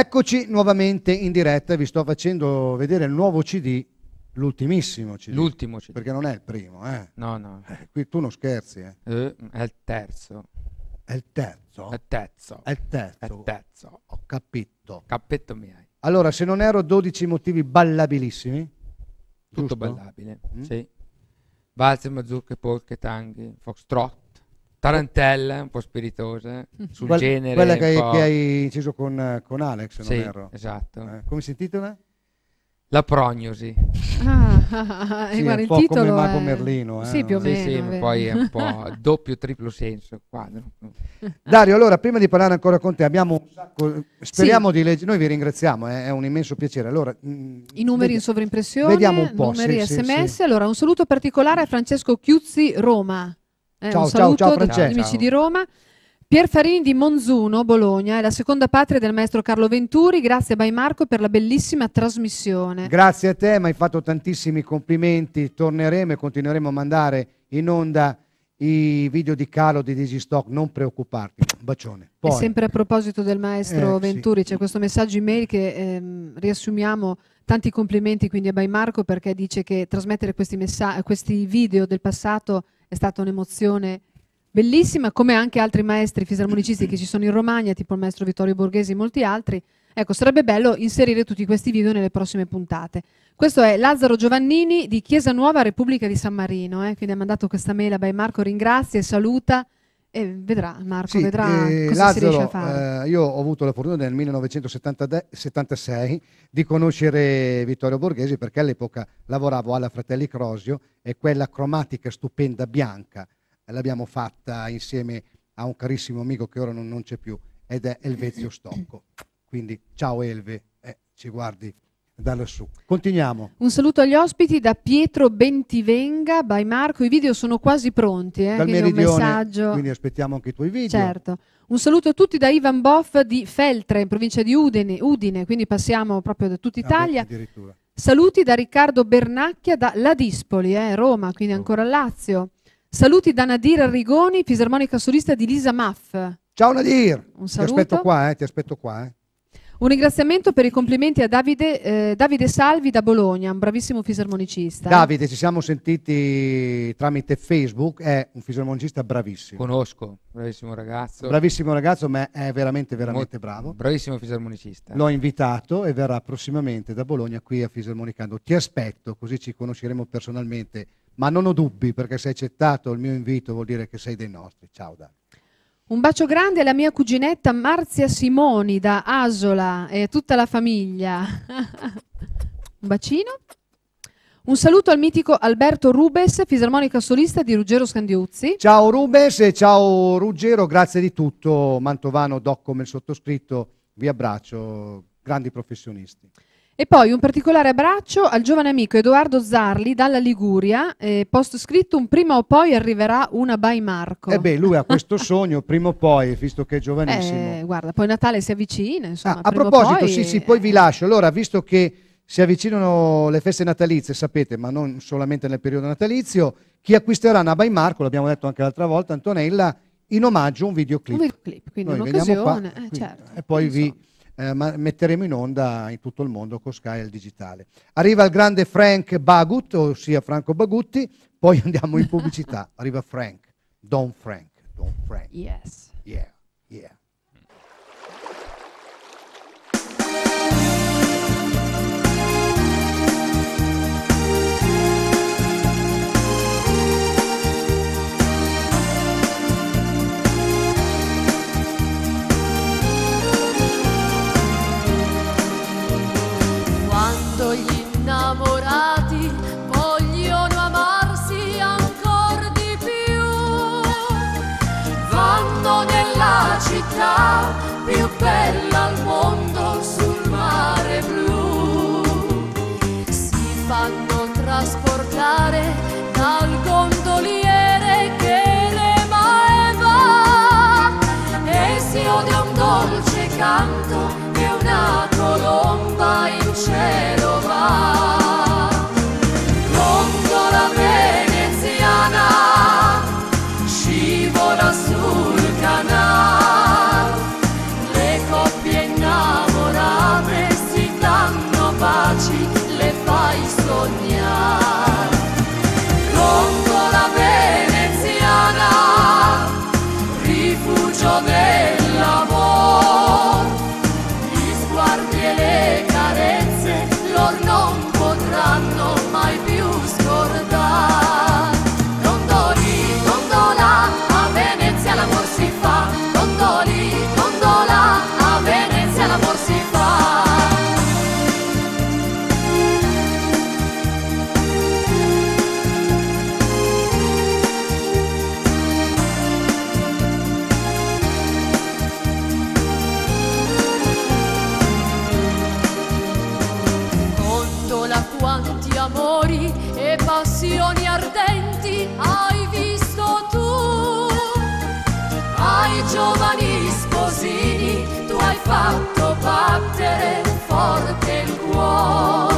Eccoci nuovamente in diretta, vi sto facendo vedere il nuovo C D, l'ultimissimo C D. L'ultimo C D. Perché non è il primo, eh? No, no. Eh, qui tu non scherzi, eh? Eh, è il terzo. È il terzo? È il terzo. È il terzo. È il terzo. Ho capito. Cappetto miei. Allora, se non erro, dodici motivi ballabilissimi. Tutto giusto? Ballabile, mm? Sì. Valzer, mazurche, polche, tanghi, foxtrot. Tarantelle, un po' spiritose, sul Qual genere. Quella che hai, che hai inciso con, con Alex, se sì, non erro. Esatto. Eh, come si intitola? La prognosi. Ah, sì, guarda, un po' il titolo come Mago è... Merlino. Eh, sì, più o meno. Sì, sì, ma poi è un po' doppio, triplo senso. Quadro. Dario, allora, prima di parlare ancora con te, abbiamo un sacco, speriamo sì. di leggere, noi vi ringraziamo, eh, è un immenso piacere. Allora, mh, I numeri in sovraimpressione, vediamo un po', numeri sì, sms, sì. Allora un saluto particolare a Francesco Chiuzzi, Roma. Eh, ciao, un saluto ciao, ciao, Francesco. Amici di Roma. Pier Farini di Monzuno, Bologna, è la seconda patria del maestro Carlo Venturi. Grazie a By Marco per la bellissima trasmissione. Grazie a te, mi hai fatto tantissimi complimenti. Torneremo e continueremo a mandare in onda i video di Carlo di Digistock, non preoccuparti. Un bacione. Poi, e sempre a proposito del maestro eh, Venturi, sì. C'è questo messaggio email che ehm, riassumiamo. Tanti complimenti quindi a By Marco, perché dice che trasmettere questi, questi video del passato è stata un'emozione bellissima, come anche altri maestri fisarmonicisti che ci sono in Romagna, tipo il maestro Vittorio Borghesi e molti altri. Ecco, sarebbe bello inserire tutti questi video nelle prossime puntate. Questo è Lazzaro Giovannini di Chiesa Nuova, Repubblica di San Marino, eh? Quindi ha mandato questa mail a By Marco, ringrazia e saluta, e vedrà Marco, sì, vedrà eh, cosa Lazzaro, si riesce a fare. Eh, io ho avuto la fortuna nel millenovecentosettantasei di conoscere Vittorio Borghesi, perché all'epoca lavoravo alla Fratelli Crosio, e quella cromatica stupenda bianca l'abbiamo fatta insieme a un carissimo amico che ora non, non c'è più, ed è Elvezio Stocco. Quindi ciao Elve, eh, ci guardi da lassù. Continuiamo. Un saluto agli ospiti da Pietro Bentivenga. By Marco, i video sono quasi pronti, eh? Quindi un messaggio. Quindi aspettiamo anche i tuoi video. Certo. Un saluto a tutti da Ivan Boff di Feltre, in provincia di Udine, Udine. Quindi passiamo proprio da tutta Italia. Ah, saluti da Riccardo Bernacchia da Ladispoli, eh? Roma, quindi ancora Lazio. Saluti da Nadir Arrigoni, fisarmonica solista di Lisa Maff. Ciao Nadir, un saluto. Ti aspetto qua, eh? Ti aspetto qua, eh? Un ringraziamento per i complimenti a Davide, eh, Davide Salvi da Bologna, un bravissimo fisarmonicista. Davide, ci siamo sentiti tramite Facebook, è un fisarmonicista bravissimo. Conosco, bravissimo ragazzo. Bravissimo ragazzo, ma è veramente, veramente Mol bravo. Bravissimo fisarmonicista. L'ho invitato e verrà prossimamente da Bologna qui a Fisarmonicando. Ti aspetto, così ci conosceremo personalmente, ma non ho dubbi, perché se hai accettato il mio invito vuol dire che sei dei nostri. Ciao Davide. Un bacio grande alla mia cuginetta Marzia Simoni da Asola e tutta la famiglia. Un bacino. Un saluto al mitico Alberto Rubes, fisarmonica solista di Ruggero Scandiuzzi. Ciao Rubes e ciao Ruggero, grazie di tutto. Mantovano, doc come il sottoscritto, vi abbraccio, grandi professionisti. E poi un particolare abbraccio al giovane amico Edoardo Zarli dalla Liguria, eh, post scritto un prima o poi arriverà una By Marco. E beh, lui ha questo sogno, prima o poi, visto che è giovanissimo. Eh, guarda, poi Natale si avvicina, insomma. Ah, a proposito, poi, sì, sì, eh... poi vi lascio. Allora, visto che si avvicinano le feste natalizie, sapete, ma non solamente nel periodo natalizio, chi acquisterà una By Marco, l'abbiamo detto anche l'altra volta, Antonella, in omaggio un videoclip. Un videoclip, quindi un'occasione, eh, certo. E poi insomma. vi... Eh, ma metteremo in onda in tutto il mondo con Sky e il digitale. Arriva il grande Frank Bagut, ossia Franco Bagutti, poi andiamo in pubblicità. Arriva Frank, Don Frank, Don Frank. Yes. Yeah, yeah. Innamorati vogliono amarsi ancora di più, vanno nella città tristezze lor non potranno mai più scordar. Rondoli, gondola, a Venezia l'amor si fa. Rondoli, gondola, a Venezia l'amor si fa. Amori e passioni ardenti hai visto tu, ai giovani sposini tu hai fatto battere forte il cuore,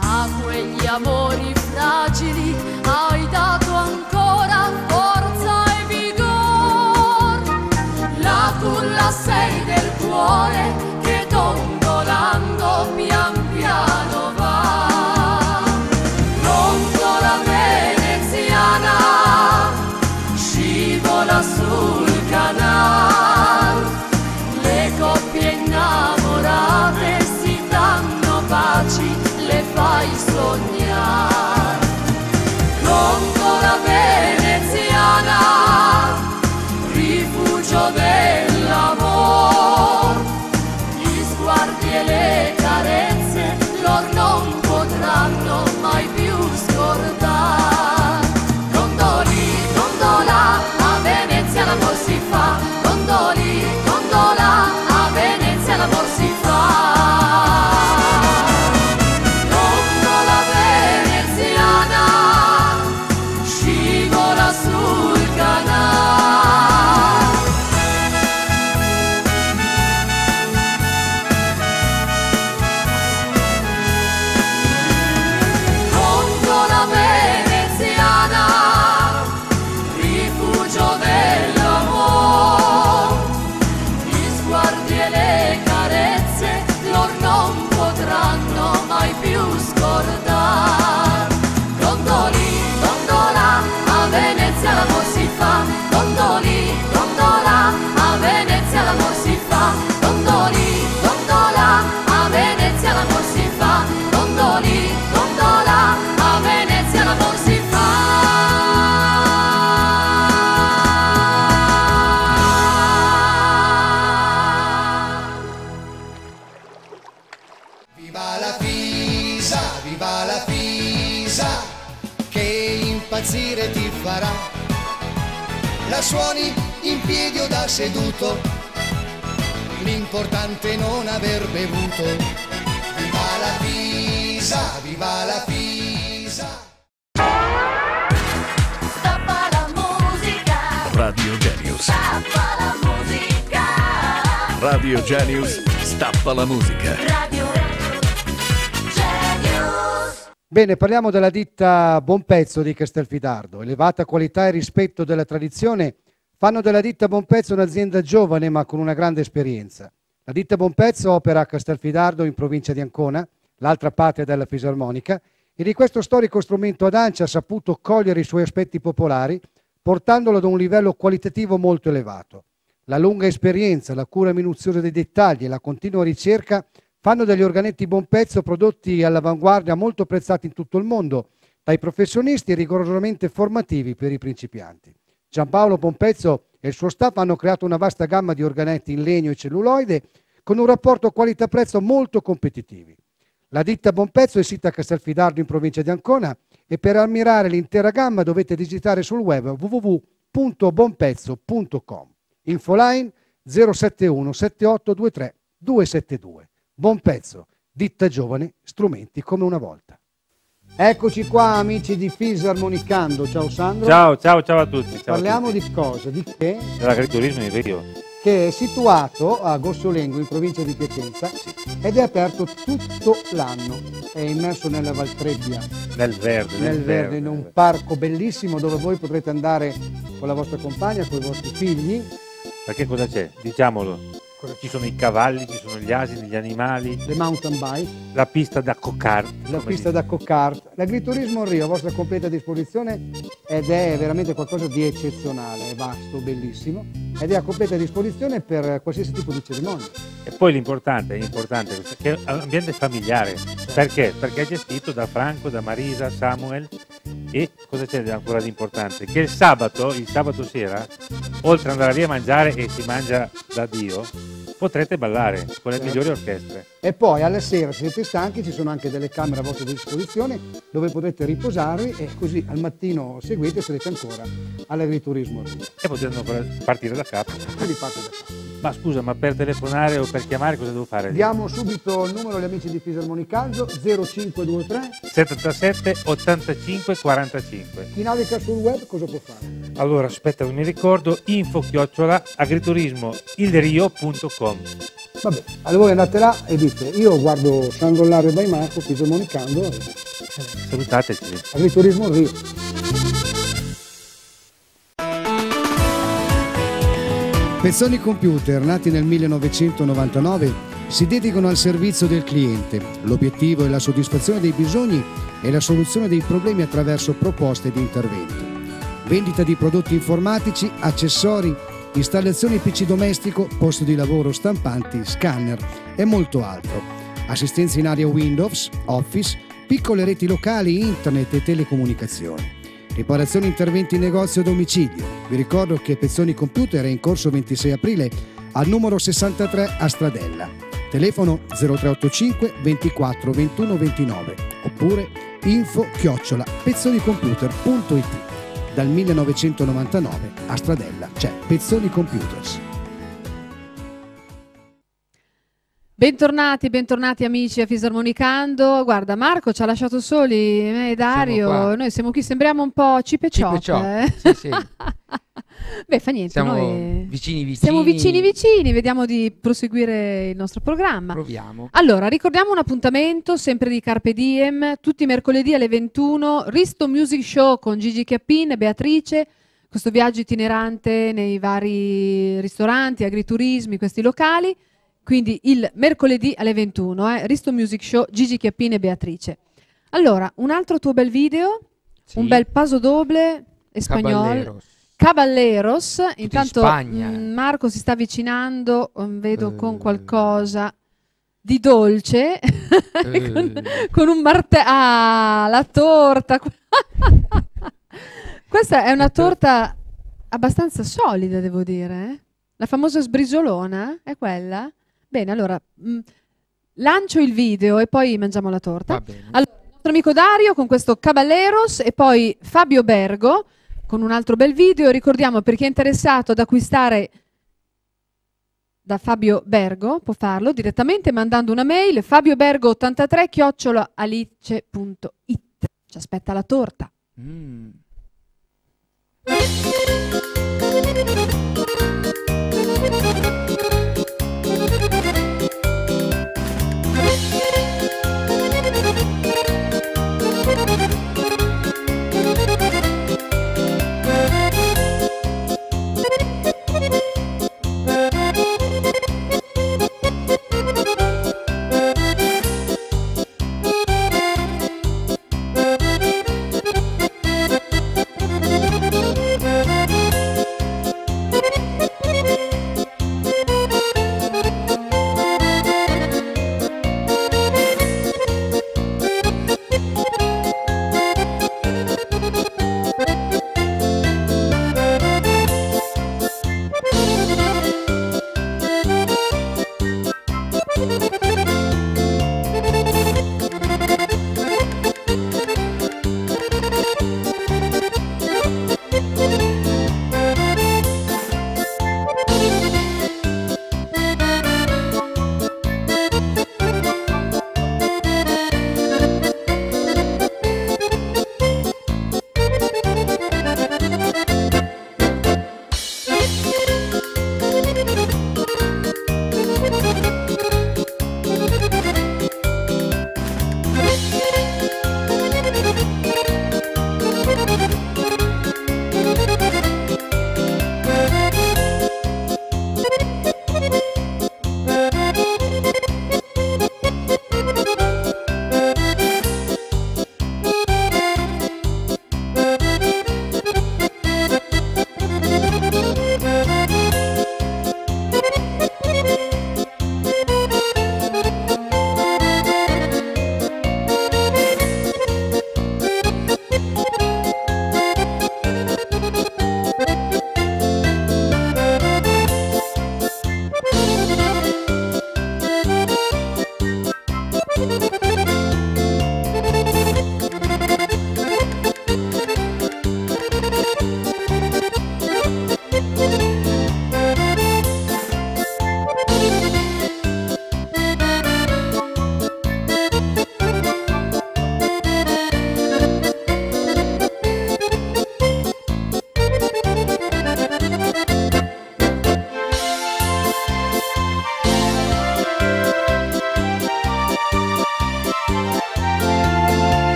a quegli amori fragili hai dato ancora forza e vigor, la culla sei del cuore che dondolando pian piano va. Sul canal le coppie innamorate si danno baci, le fai sognare. Gondola veneziana, rifugio dell'amor, gli sguardi e le carezze lor non potranno mai più scordare. Gondoli, gondola, l'amor si fa, gondoli, gondola, a Venezia l'amor si fa. Gondola veneziana, scivola sul canale. Gondola veneziana, rifugio della. Potranno mai più scordar. Gondoli, gondola, a Venezia l'amor si fa. Gondoli, gondola, a Venezia l'amor si fa. Gondoli, gondola, a Venezia l'amor si fa. Gondoli, gondola, a Venezia l'amor si ti farà, la suoni in piedi o da seduto, l'importante è non aver bevuto. Viva la Pisa, viva la Pisa. Stappa la musica. Radio Genius. Stappa la musica. Radio Genius stappa la musica. Radio Bene, parliamo della ditta Bonpezzo di Castelfidardo. Elevata qualità e rispetto della tradizione fanno della ditta Bonpezzo un'azienda giovane ma con una grande esperienza. La ditta Bonpezzo opera a Castelfidardo in provincia di Ancona, l'altra patria della fisarmonica, e di questo storico strumento ad ancia ha saputo cogliere i suoi aspetti popolari portandolo ad un livello qualitativo molto elevato. La lunga esperienza, la cura minuziosa dei dettagli e la continua ricerca fanno degli organetti Bonpezzo prodotti all'avanguardia molto apprezzati in tutto il mondo, dai professionisti e rigorosamente formativi per i principianti. Giampaolo Bonpezzo e il suo staff hanno creato una vasta gamma di organetti in legno e celluloide con un rapporto qualità-prezzo molto competitivi. La ditta Bonpezzo è sita a Castelfidardo in provincia di Ancona e per ammirare l'intera gamma dovete digitare sul web w w w punto bonpezzo punto com. Infoline zero sette uno sette otto due tre due sette due. Bonpezzo, ditta giovane, strumenti come una volta. Eccoci qua amici di Fisarmonicando, ciao Sandro. Ciao, ciao, ciao a tutti. Ciao Parliamo a tutti. di cosa? Di che? Dell'agriturismo in Verio. Che è situato a Gossolengo in provincia di Piacenza, sì, ed è aperto tutto l'anno. È immerso nella Valtrebbia. Nel verde. Nel, nel verde, verde, in un parco bellissimo dove voi potrete andare con la vostra compagna, con i vostri figli. Perché cosa c'è? Diciamolo. Cosa ci sono? I cavalli, ci sono gli asini, gli animali, le mountain bike, la pista da go-kart, la pista da go-kart, l'agriturismo Rio a vostra completa disposizione, ed è veramente qualcosa di eccezionale, è vasto, bellissimo, ed è a completa disposizione per qualsiasi tipo di cerimonia. E poi l'importante, è importante, che è un ambiente familiare, perché? Perché è gestito da Franco, da Marisa, Samuel. E cosa c'è ancora di importante? Che il sabato, il sabato sera, oltre ad andare lì a mangiare, e si mangia da Dio, potrete ballare con le certo. migliori orchestre. E poi alla sera, se siete stanchi, ci sono anche delle camere a vostra disposizione dove potete riposarvi, e così al mattino seguite sarete ancora all'agriturismo. E potete ancora partire da capo. Quindi parte da capo. Ma scusa, ma per telefonare o per chiamare cosa devo fare? Diamo subito il numero agli amici di Fisarmonicando, zero cinque due tre settantasette ottantacinque quarantacinque. Chi naviga sul web cosa può fare? Allora, aspetta, non mi ricordo, info chiocciola agriturismo il rio punto com. Vabbè, allora andate là e dite, io guardo Sandro Allario e By Marco, Fisarmonicando. E... salutateci. Agriturismo Rio. Pezzoni Computer, nati nel millenovecentonovantanove, si dedicano al servizio del cliente. L'obiettivo è la soddisfazione dei bisogni e la soluzione dei problemi attraverso proposte di intervento. Vendita di prodotti informatici, accessori, installazioni P C domestico, posto di lavoro, stampanti, scanner e molto altro. Assistenza in area Windows, Office, piccole reti locali, internet e telecomunicazioni. Riparazioni, interventi in negozio e domicilio. Vi ricordo che Pezzoni Computer è in corso ventisei aprile al numero sessantatré a Stradella. Telefono zero tre otto cinque ventiquattro ventuno ventinove oppure info chiocciola pezzoni computer punto it. Dal millenovecentonovantanove a Stradella c'è Pezzoni Computers. Bentornati, bentornati amici a Fisarmonicando. Guarda, Marco ci ha lasciato soli, me e Dario, siamo noi siamo qui, sembriamo un po' Cip e Ciop. Eh? Sì, sì. Beh, fa niente, siamo noi vicini vicini. Siamo vicini vicini, vediamo di proseguire il nostro programma. Proviamo. Allora, ricordiamo un appuntamento sempre di Carpe Diem, tutti i mercoledì alle ventuno, Risto Music Show con Gigi Chiappin e Beatrice, questo viaggio itinerante nei vari ristoranti, agriturismi, questi locali. Quindi il mercoledì alle ventuno, eh, Risto Music Show, Gigi Chiappin e Beatrice. Allora, un altro tuo bel video, sì. un bel paso doble spagnolo. Caballeros. Caballeros. Intanto mh, Marco si sta avvicinando, vedo uh. con qualcosa di dolce, uh. con, con un martello. Ah, la torta! Questa è una torta abbastanza solida, devo dire. Eh? La famosa sbrigiolona è quella? Bene, allora mh, lancio il video e poi mangiamo la torta. Allora, il nostro amico Dario con questo Caballeros e poi Fabio Bergo con un altro bel video. Ricordiamo, per chi è interessato ad acquistare da Fabio Bergo, può farlo direttamente mandando una mail fabiobergo ottantatré chiocciola alice punto it. Ci aspetta la torta. Mm.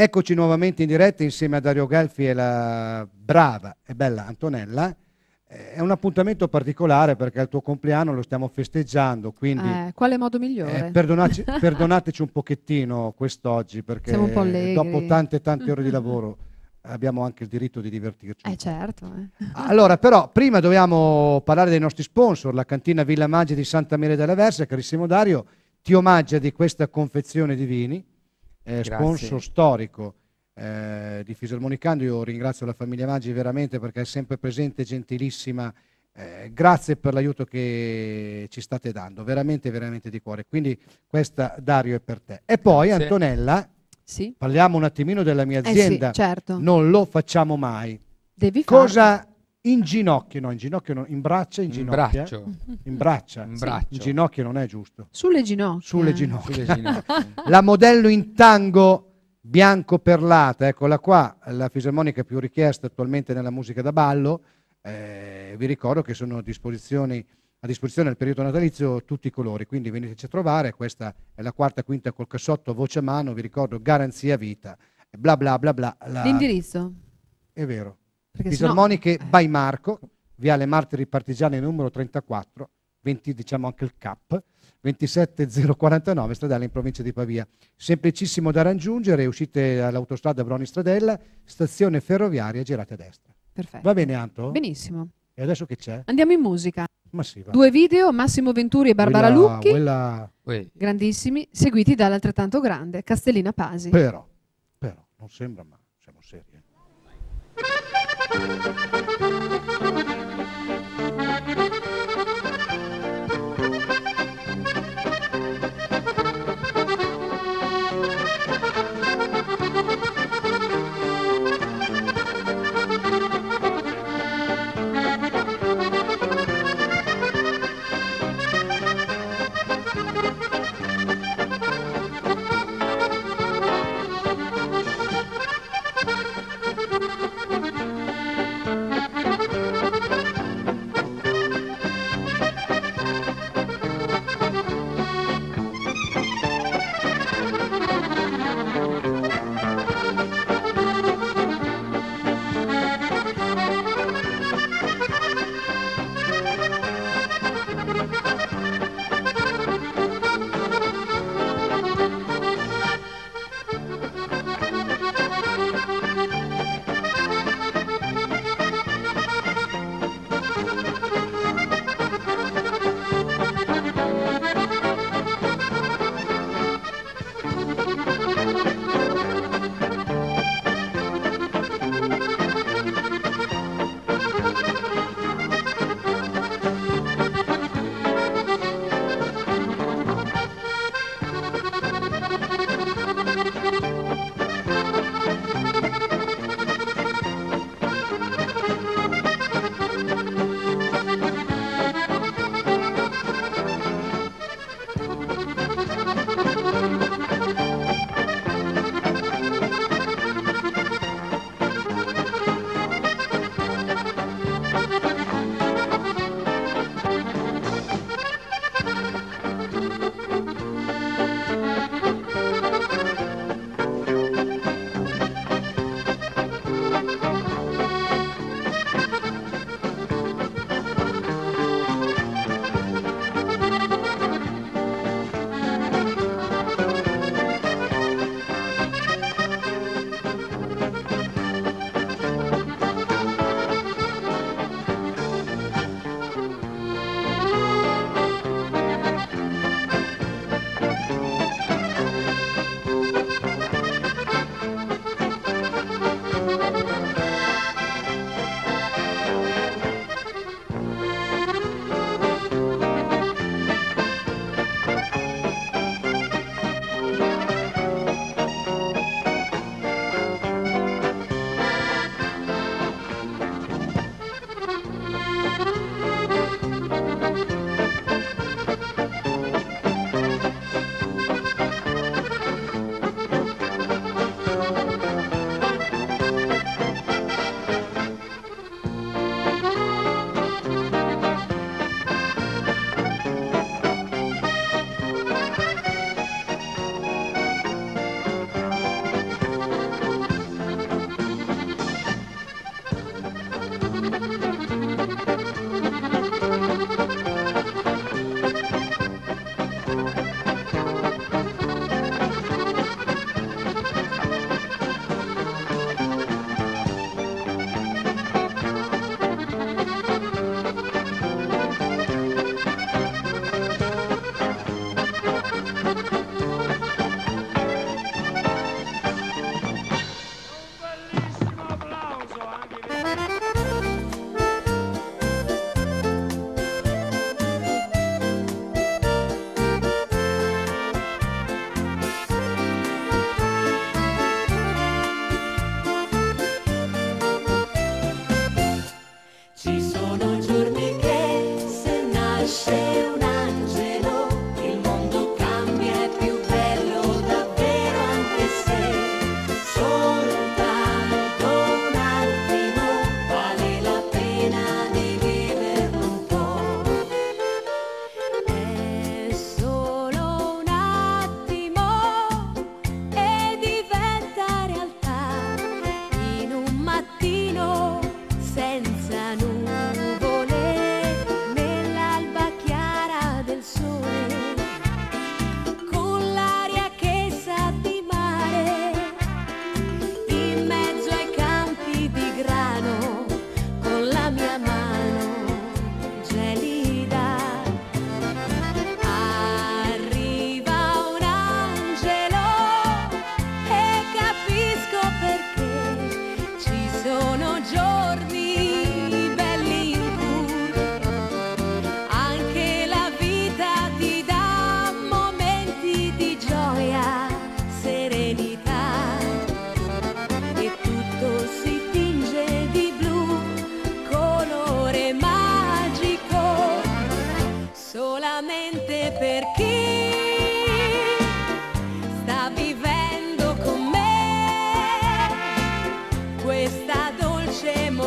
Eccoci nuovamente in diretta insieme a Dario Ghelfi e la brava e bella Antonella. È un appuntamento particolare perché il tuo compleanno lo stiamo festeggiando, quindi... Eh, quale modo migliore? Eh, perdonateci un pochettino quest'oggi perché siamo un po' allegri. Dopo tante tante ore di lavoro abbiamo anche il diritto di divertirci. Eh certo. Eh. Allora, però, prima dobbiamo parlare dei nostri sponsor, la cantina Villa Maggi di Santa Maria della Versa, carissimo Dario, ti omaggia di questa confezione di vini, eh, sponsor storico. Eh, di Fisarmonicando. Io ringrazio la famiglia Maggi veramente perché è sempre presente, gentilissima, eh, grazie per l'aiuto che ci state dando, veramente veramente di cuore, quindi questa Dario è per te. E poi grazie. Antonella, sì. Parliamo un attimino della mia azienda, eh sì, certo. Non lo facciamo mai. Devi cosa farlo. In ginocchio, no in ginocchio, no, in braccia, in ginocchia, in braccia, in, sì. In ginocchio non è giusto, sulle ginocchia, sulle ginocchia, sulle ginocchia. La modello in tango bianco perlata, eccola qua, la fisarmonica più richiesta attualmente nella musica da ballo. Eh, vi ricordo che sono a disposizione, a disposizione nel periodo natalizio tutti i colori, quindi veniteci a trovare, questa è la quarta quinta col cassotto, voce a mano, vi ricordo, garanzia vita, bla bla bla bla. La... L'indirizzo? È vero, perché fisarmoniche sennò... By Marco, Viale Martiri Partigiani numero trentaquattro, venti, diciamo anche il cap. due sette zero quattro nove, stradale in provincia di Pavia. Semplicissimo da raggiungere, uscite dall'autostrada Broni Stradella, stazione ferroviaria, girate a destra. Perfetto. Va bene Anto? Benissimo. E adesso che c'è? Andiamo in musica. Ma sì, va. Due video, Massimo Venturi e Barbara quella, Lucchi, quella... grandissimi, seguiti dall'altrettanto grande Castellina Pasi. Però, però, non sembra ma siamo seri. Thank you.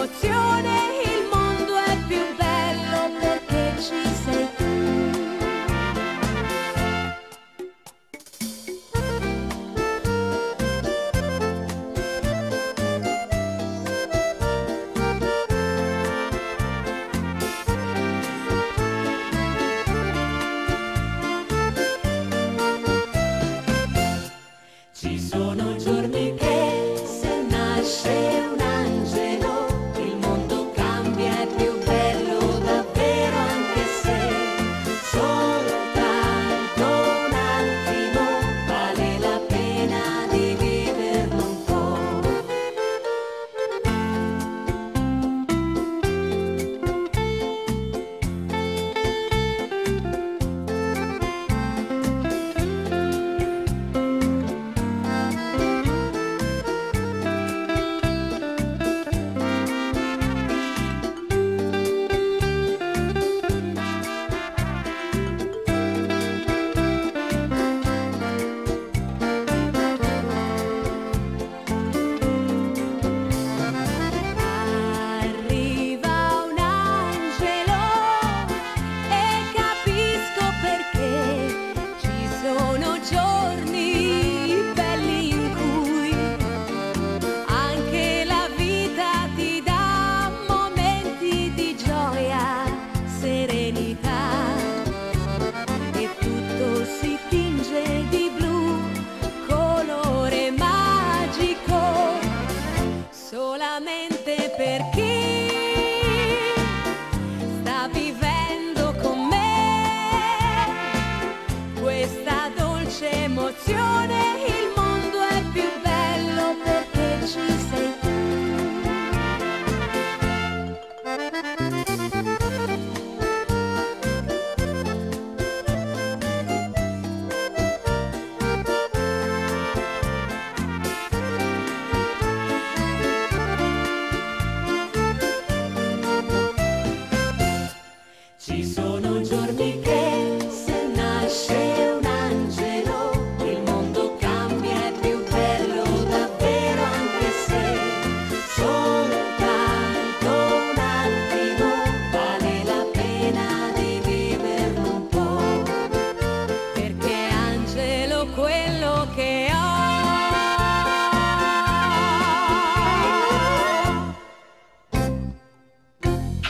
emozione, il mondo è più bello perché ci sei tu. Ci sono giorni che se nasce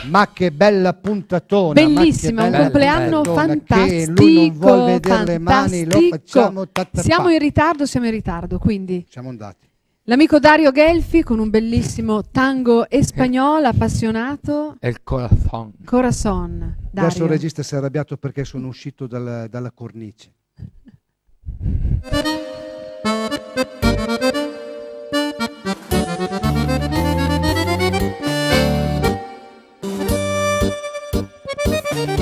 ma che bella puntatona, bellissima, bella, un compleanno bella, fantastico, che lui non vuol vedere le mani, lo facciamo tattapà. Siamo in ritardo, siamo in ritardo, quindi siamo andati. L'amico Dario Ghelfi con un bellissimo tango e spagnolo appassionato. El corazón. Corazón. Dario. Adesso il regista si è arrabbiato perché sono uscito dalla, dalla cornice. Thank you.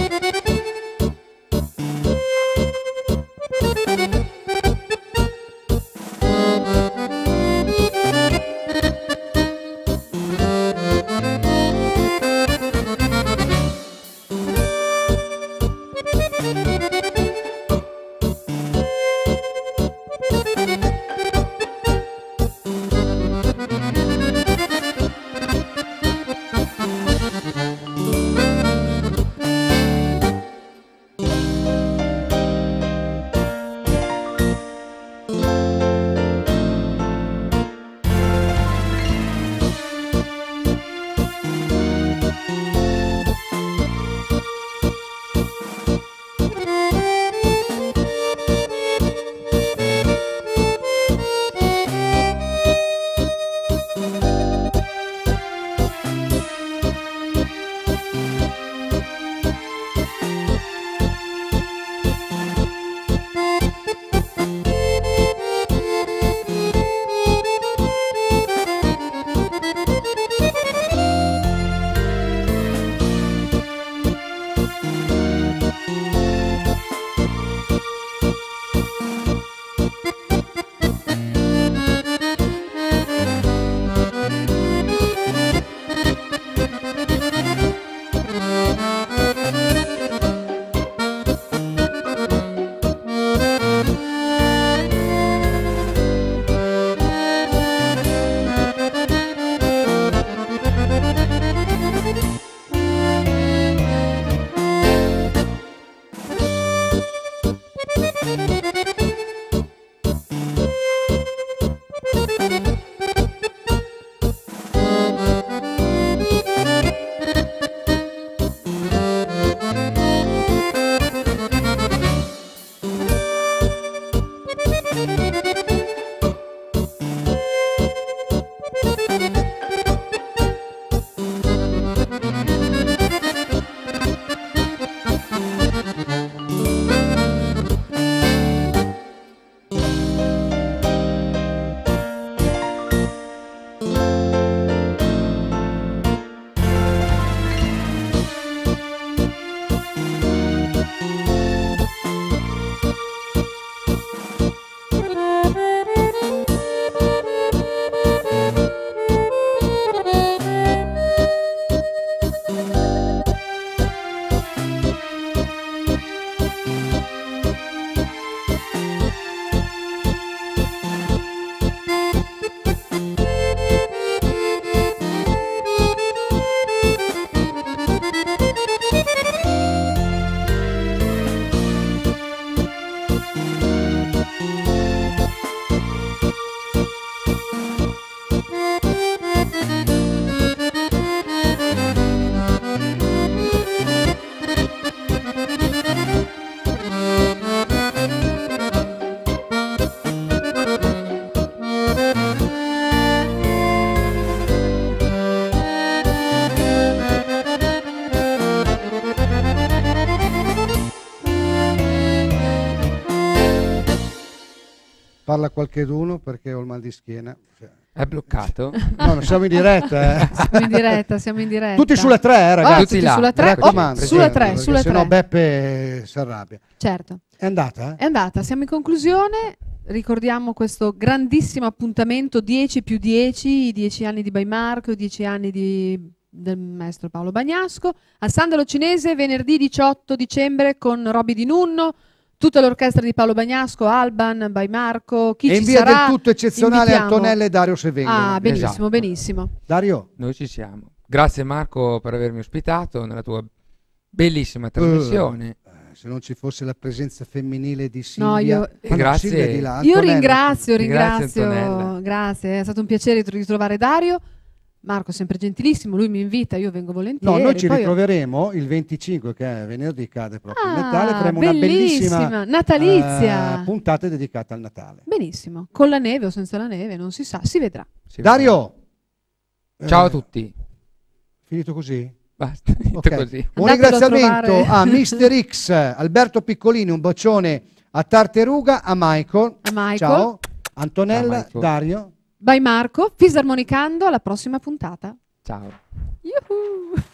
Parla qualcheduno perché ho il mal di schiena. È bloccato? No, non siamo in diretta, eh. Siamo in diretta, siamo in diretta. Tutti sulla tre, eh, ragazzi. Oh, tutti là. Sulla tre, oh, sulla tre, sulla tre. Se no Beppe si arrabbia. Certo. È andata, eh? È andata, siamo in conclusione. Ricordiamo questo grandissimo appuntamento dieci più dieci, i dieci anni di By Marco, i dieci anni di... del maestro Paolo Bagnasco. A Sandalo Cinese venerdì diciotto dicembre con Roby Di Nunno, tutta l'orchestra di Paolo Bagnasco, Alban, By Marco, chi e ci sarà? E in via del tutto eccezionale invitiamo... Antonella e Dario se vengono. Ah, benissimo, esatto. Benissimo. Dario? Noi ci siamo. Grazie Marco per avermi ospitato nella tua bellissima trasmissione. Uh. Se non ci fosse la presenza femminile di Silvia, no, io... grazie. Silvia di là, io ringrazio, ringrazio, grazie, grazie, è stato un piacere ritrovare Dario. Marco sempre gentilissimo, lui mi invita, io vengo volentieri. No, noi ci ritroveremo io... il venticinque, che è venerdì, cade proprio ah, il Natale, faremo una bellissima natalizia, eh, puntata dedicata al Natale. Benissimo, con la neve o senza la neve, non si sa, si vedrà. Si Dario! Eh, ciao a tutti. Finito così? Basta, finito okay. così. Un Andatelo ringraziamento a, a Mister X, Alberto Piccolini, un bacione a Tartaruga, a Michael, a Michael. Ciao, Antonella, a Michael. Dario. By Marco, Fisarmonicando, alla prossima puntata. Ciao. Yuhu.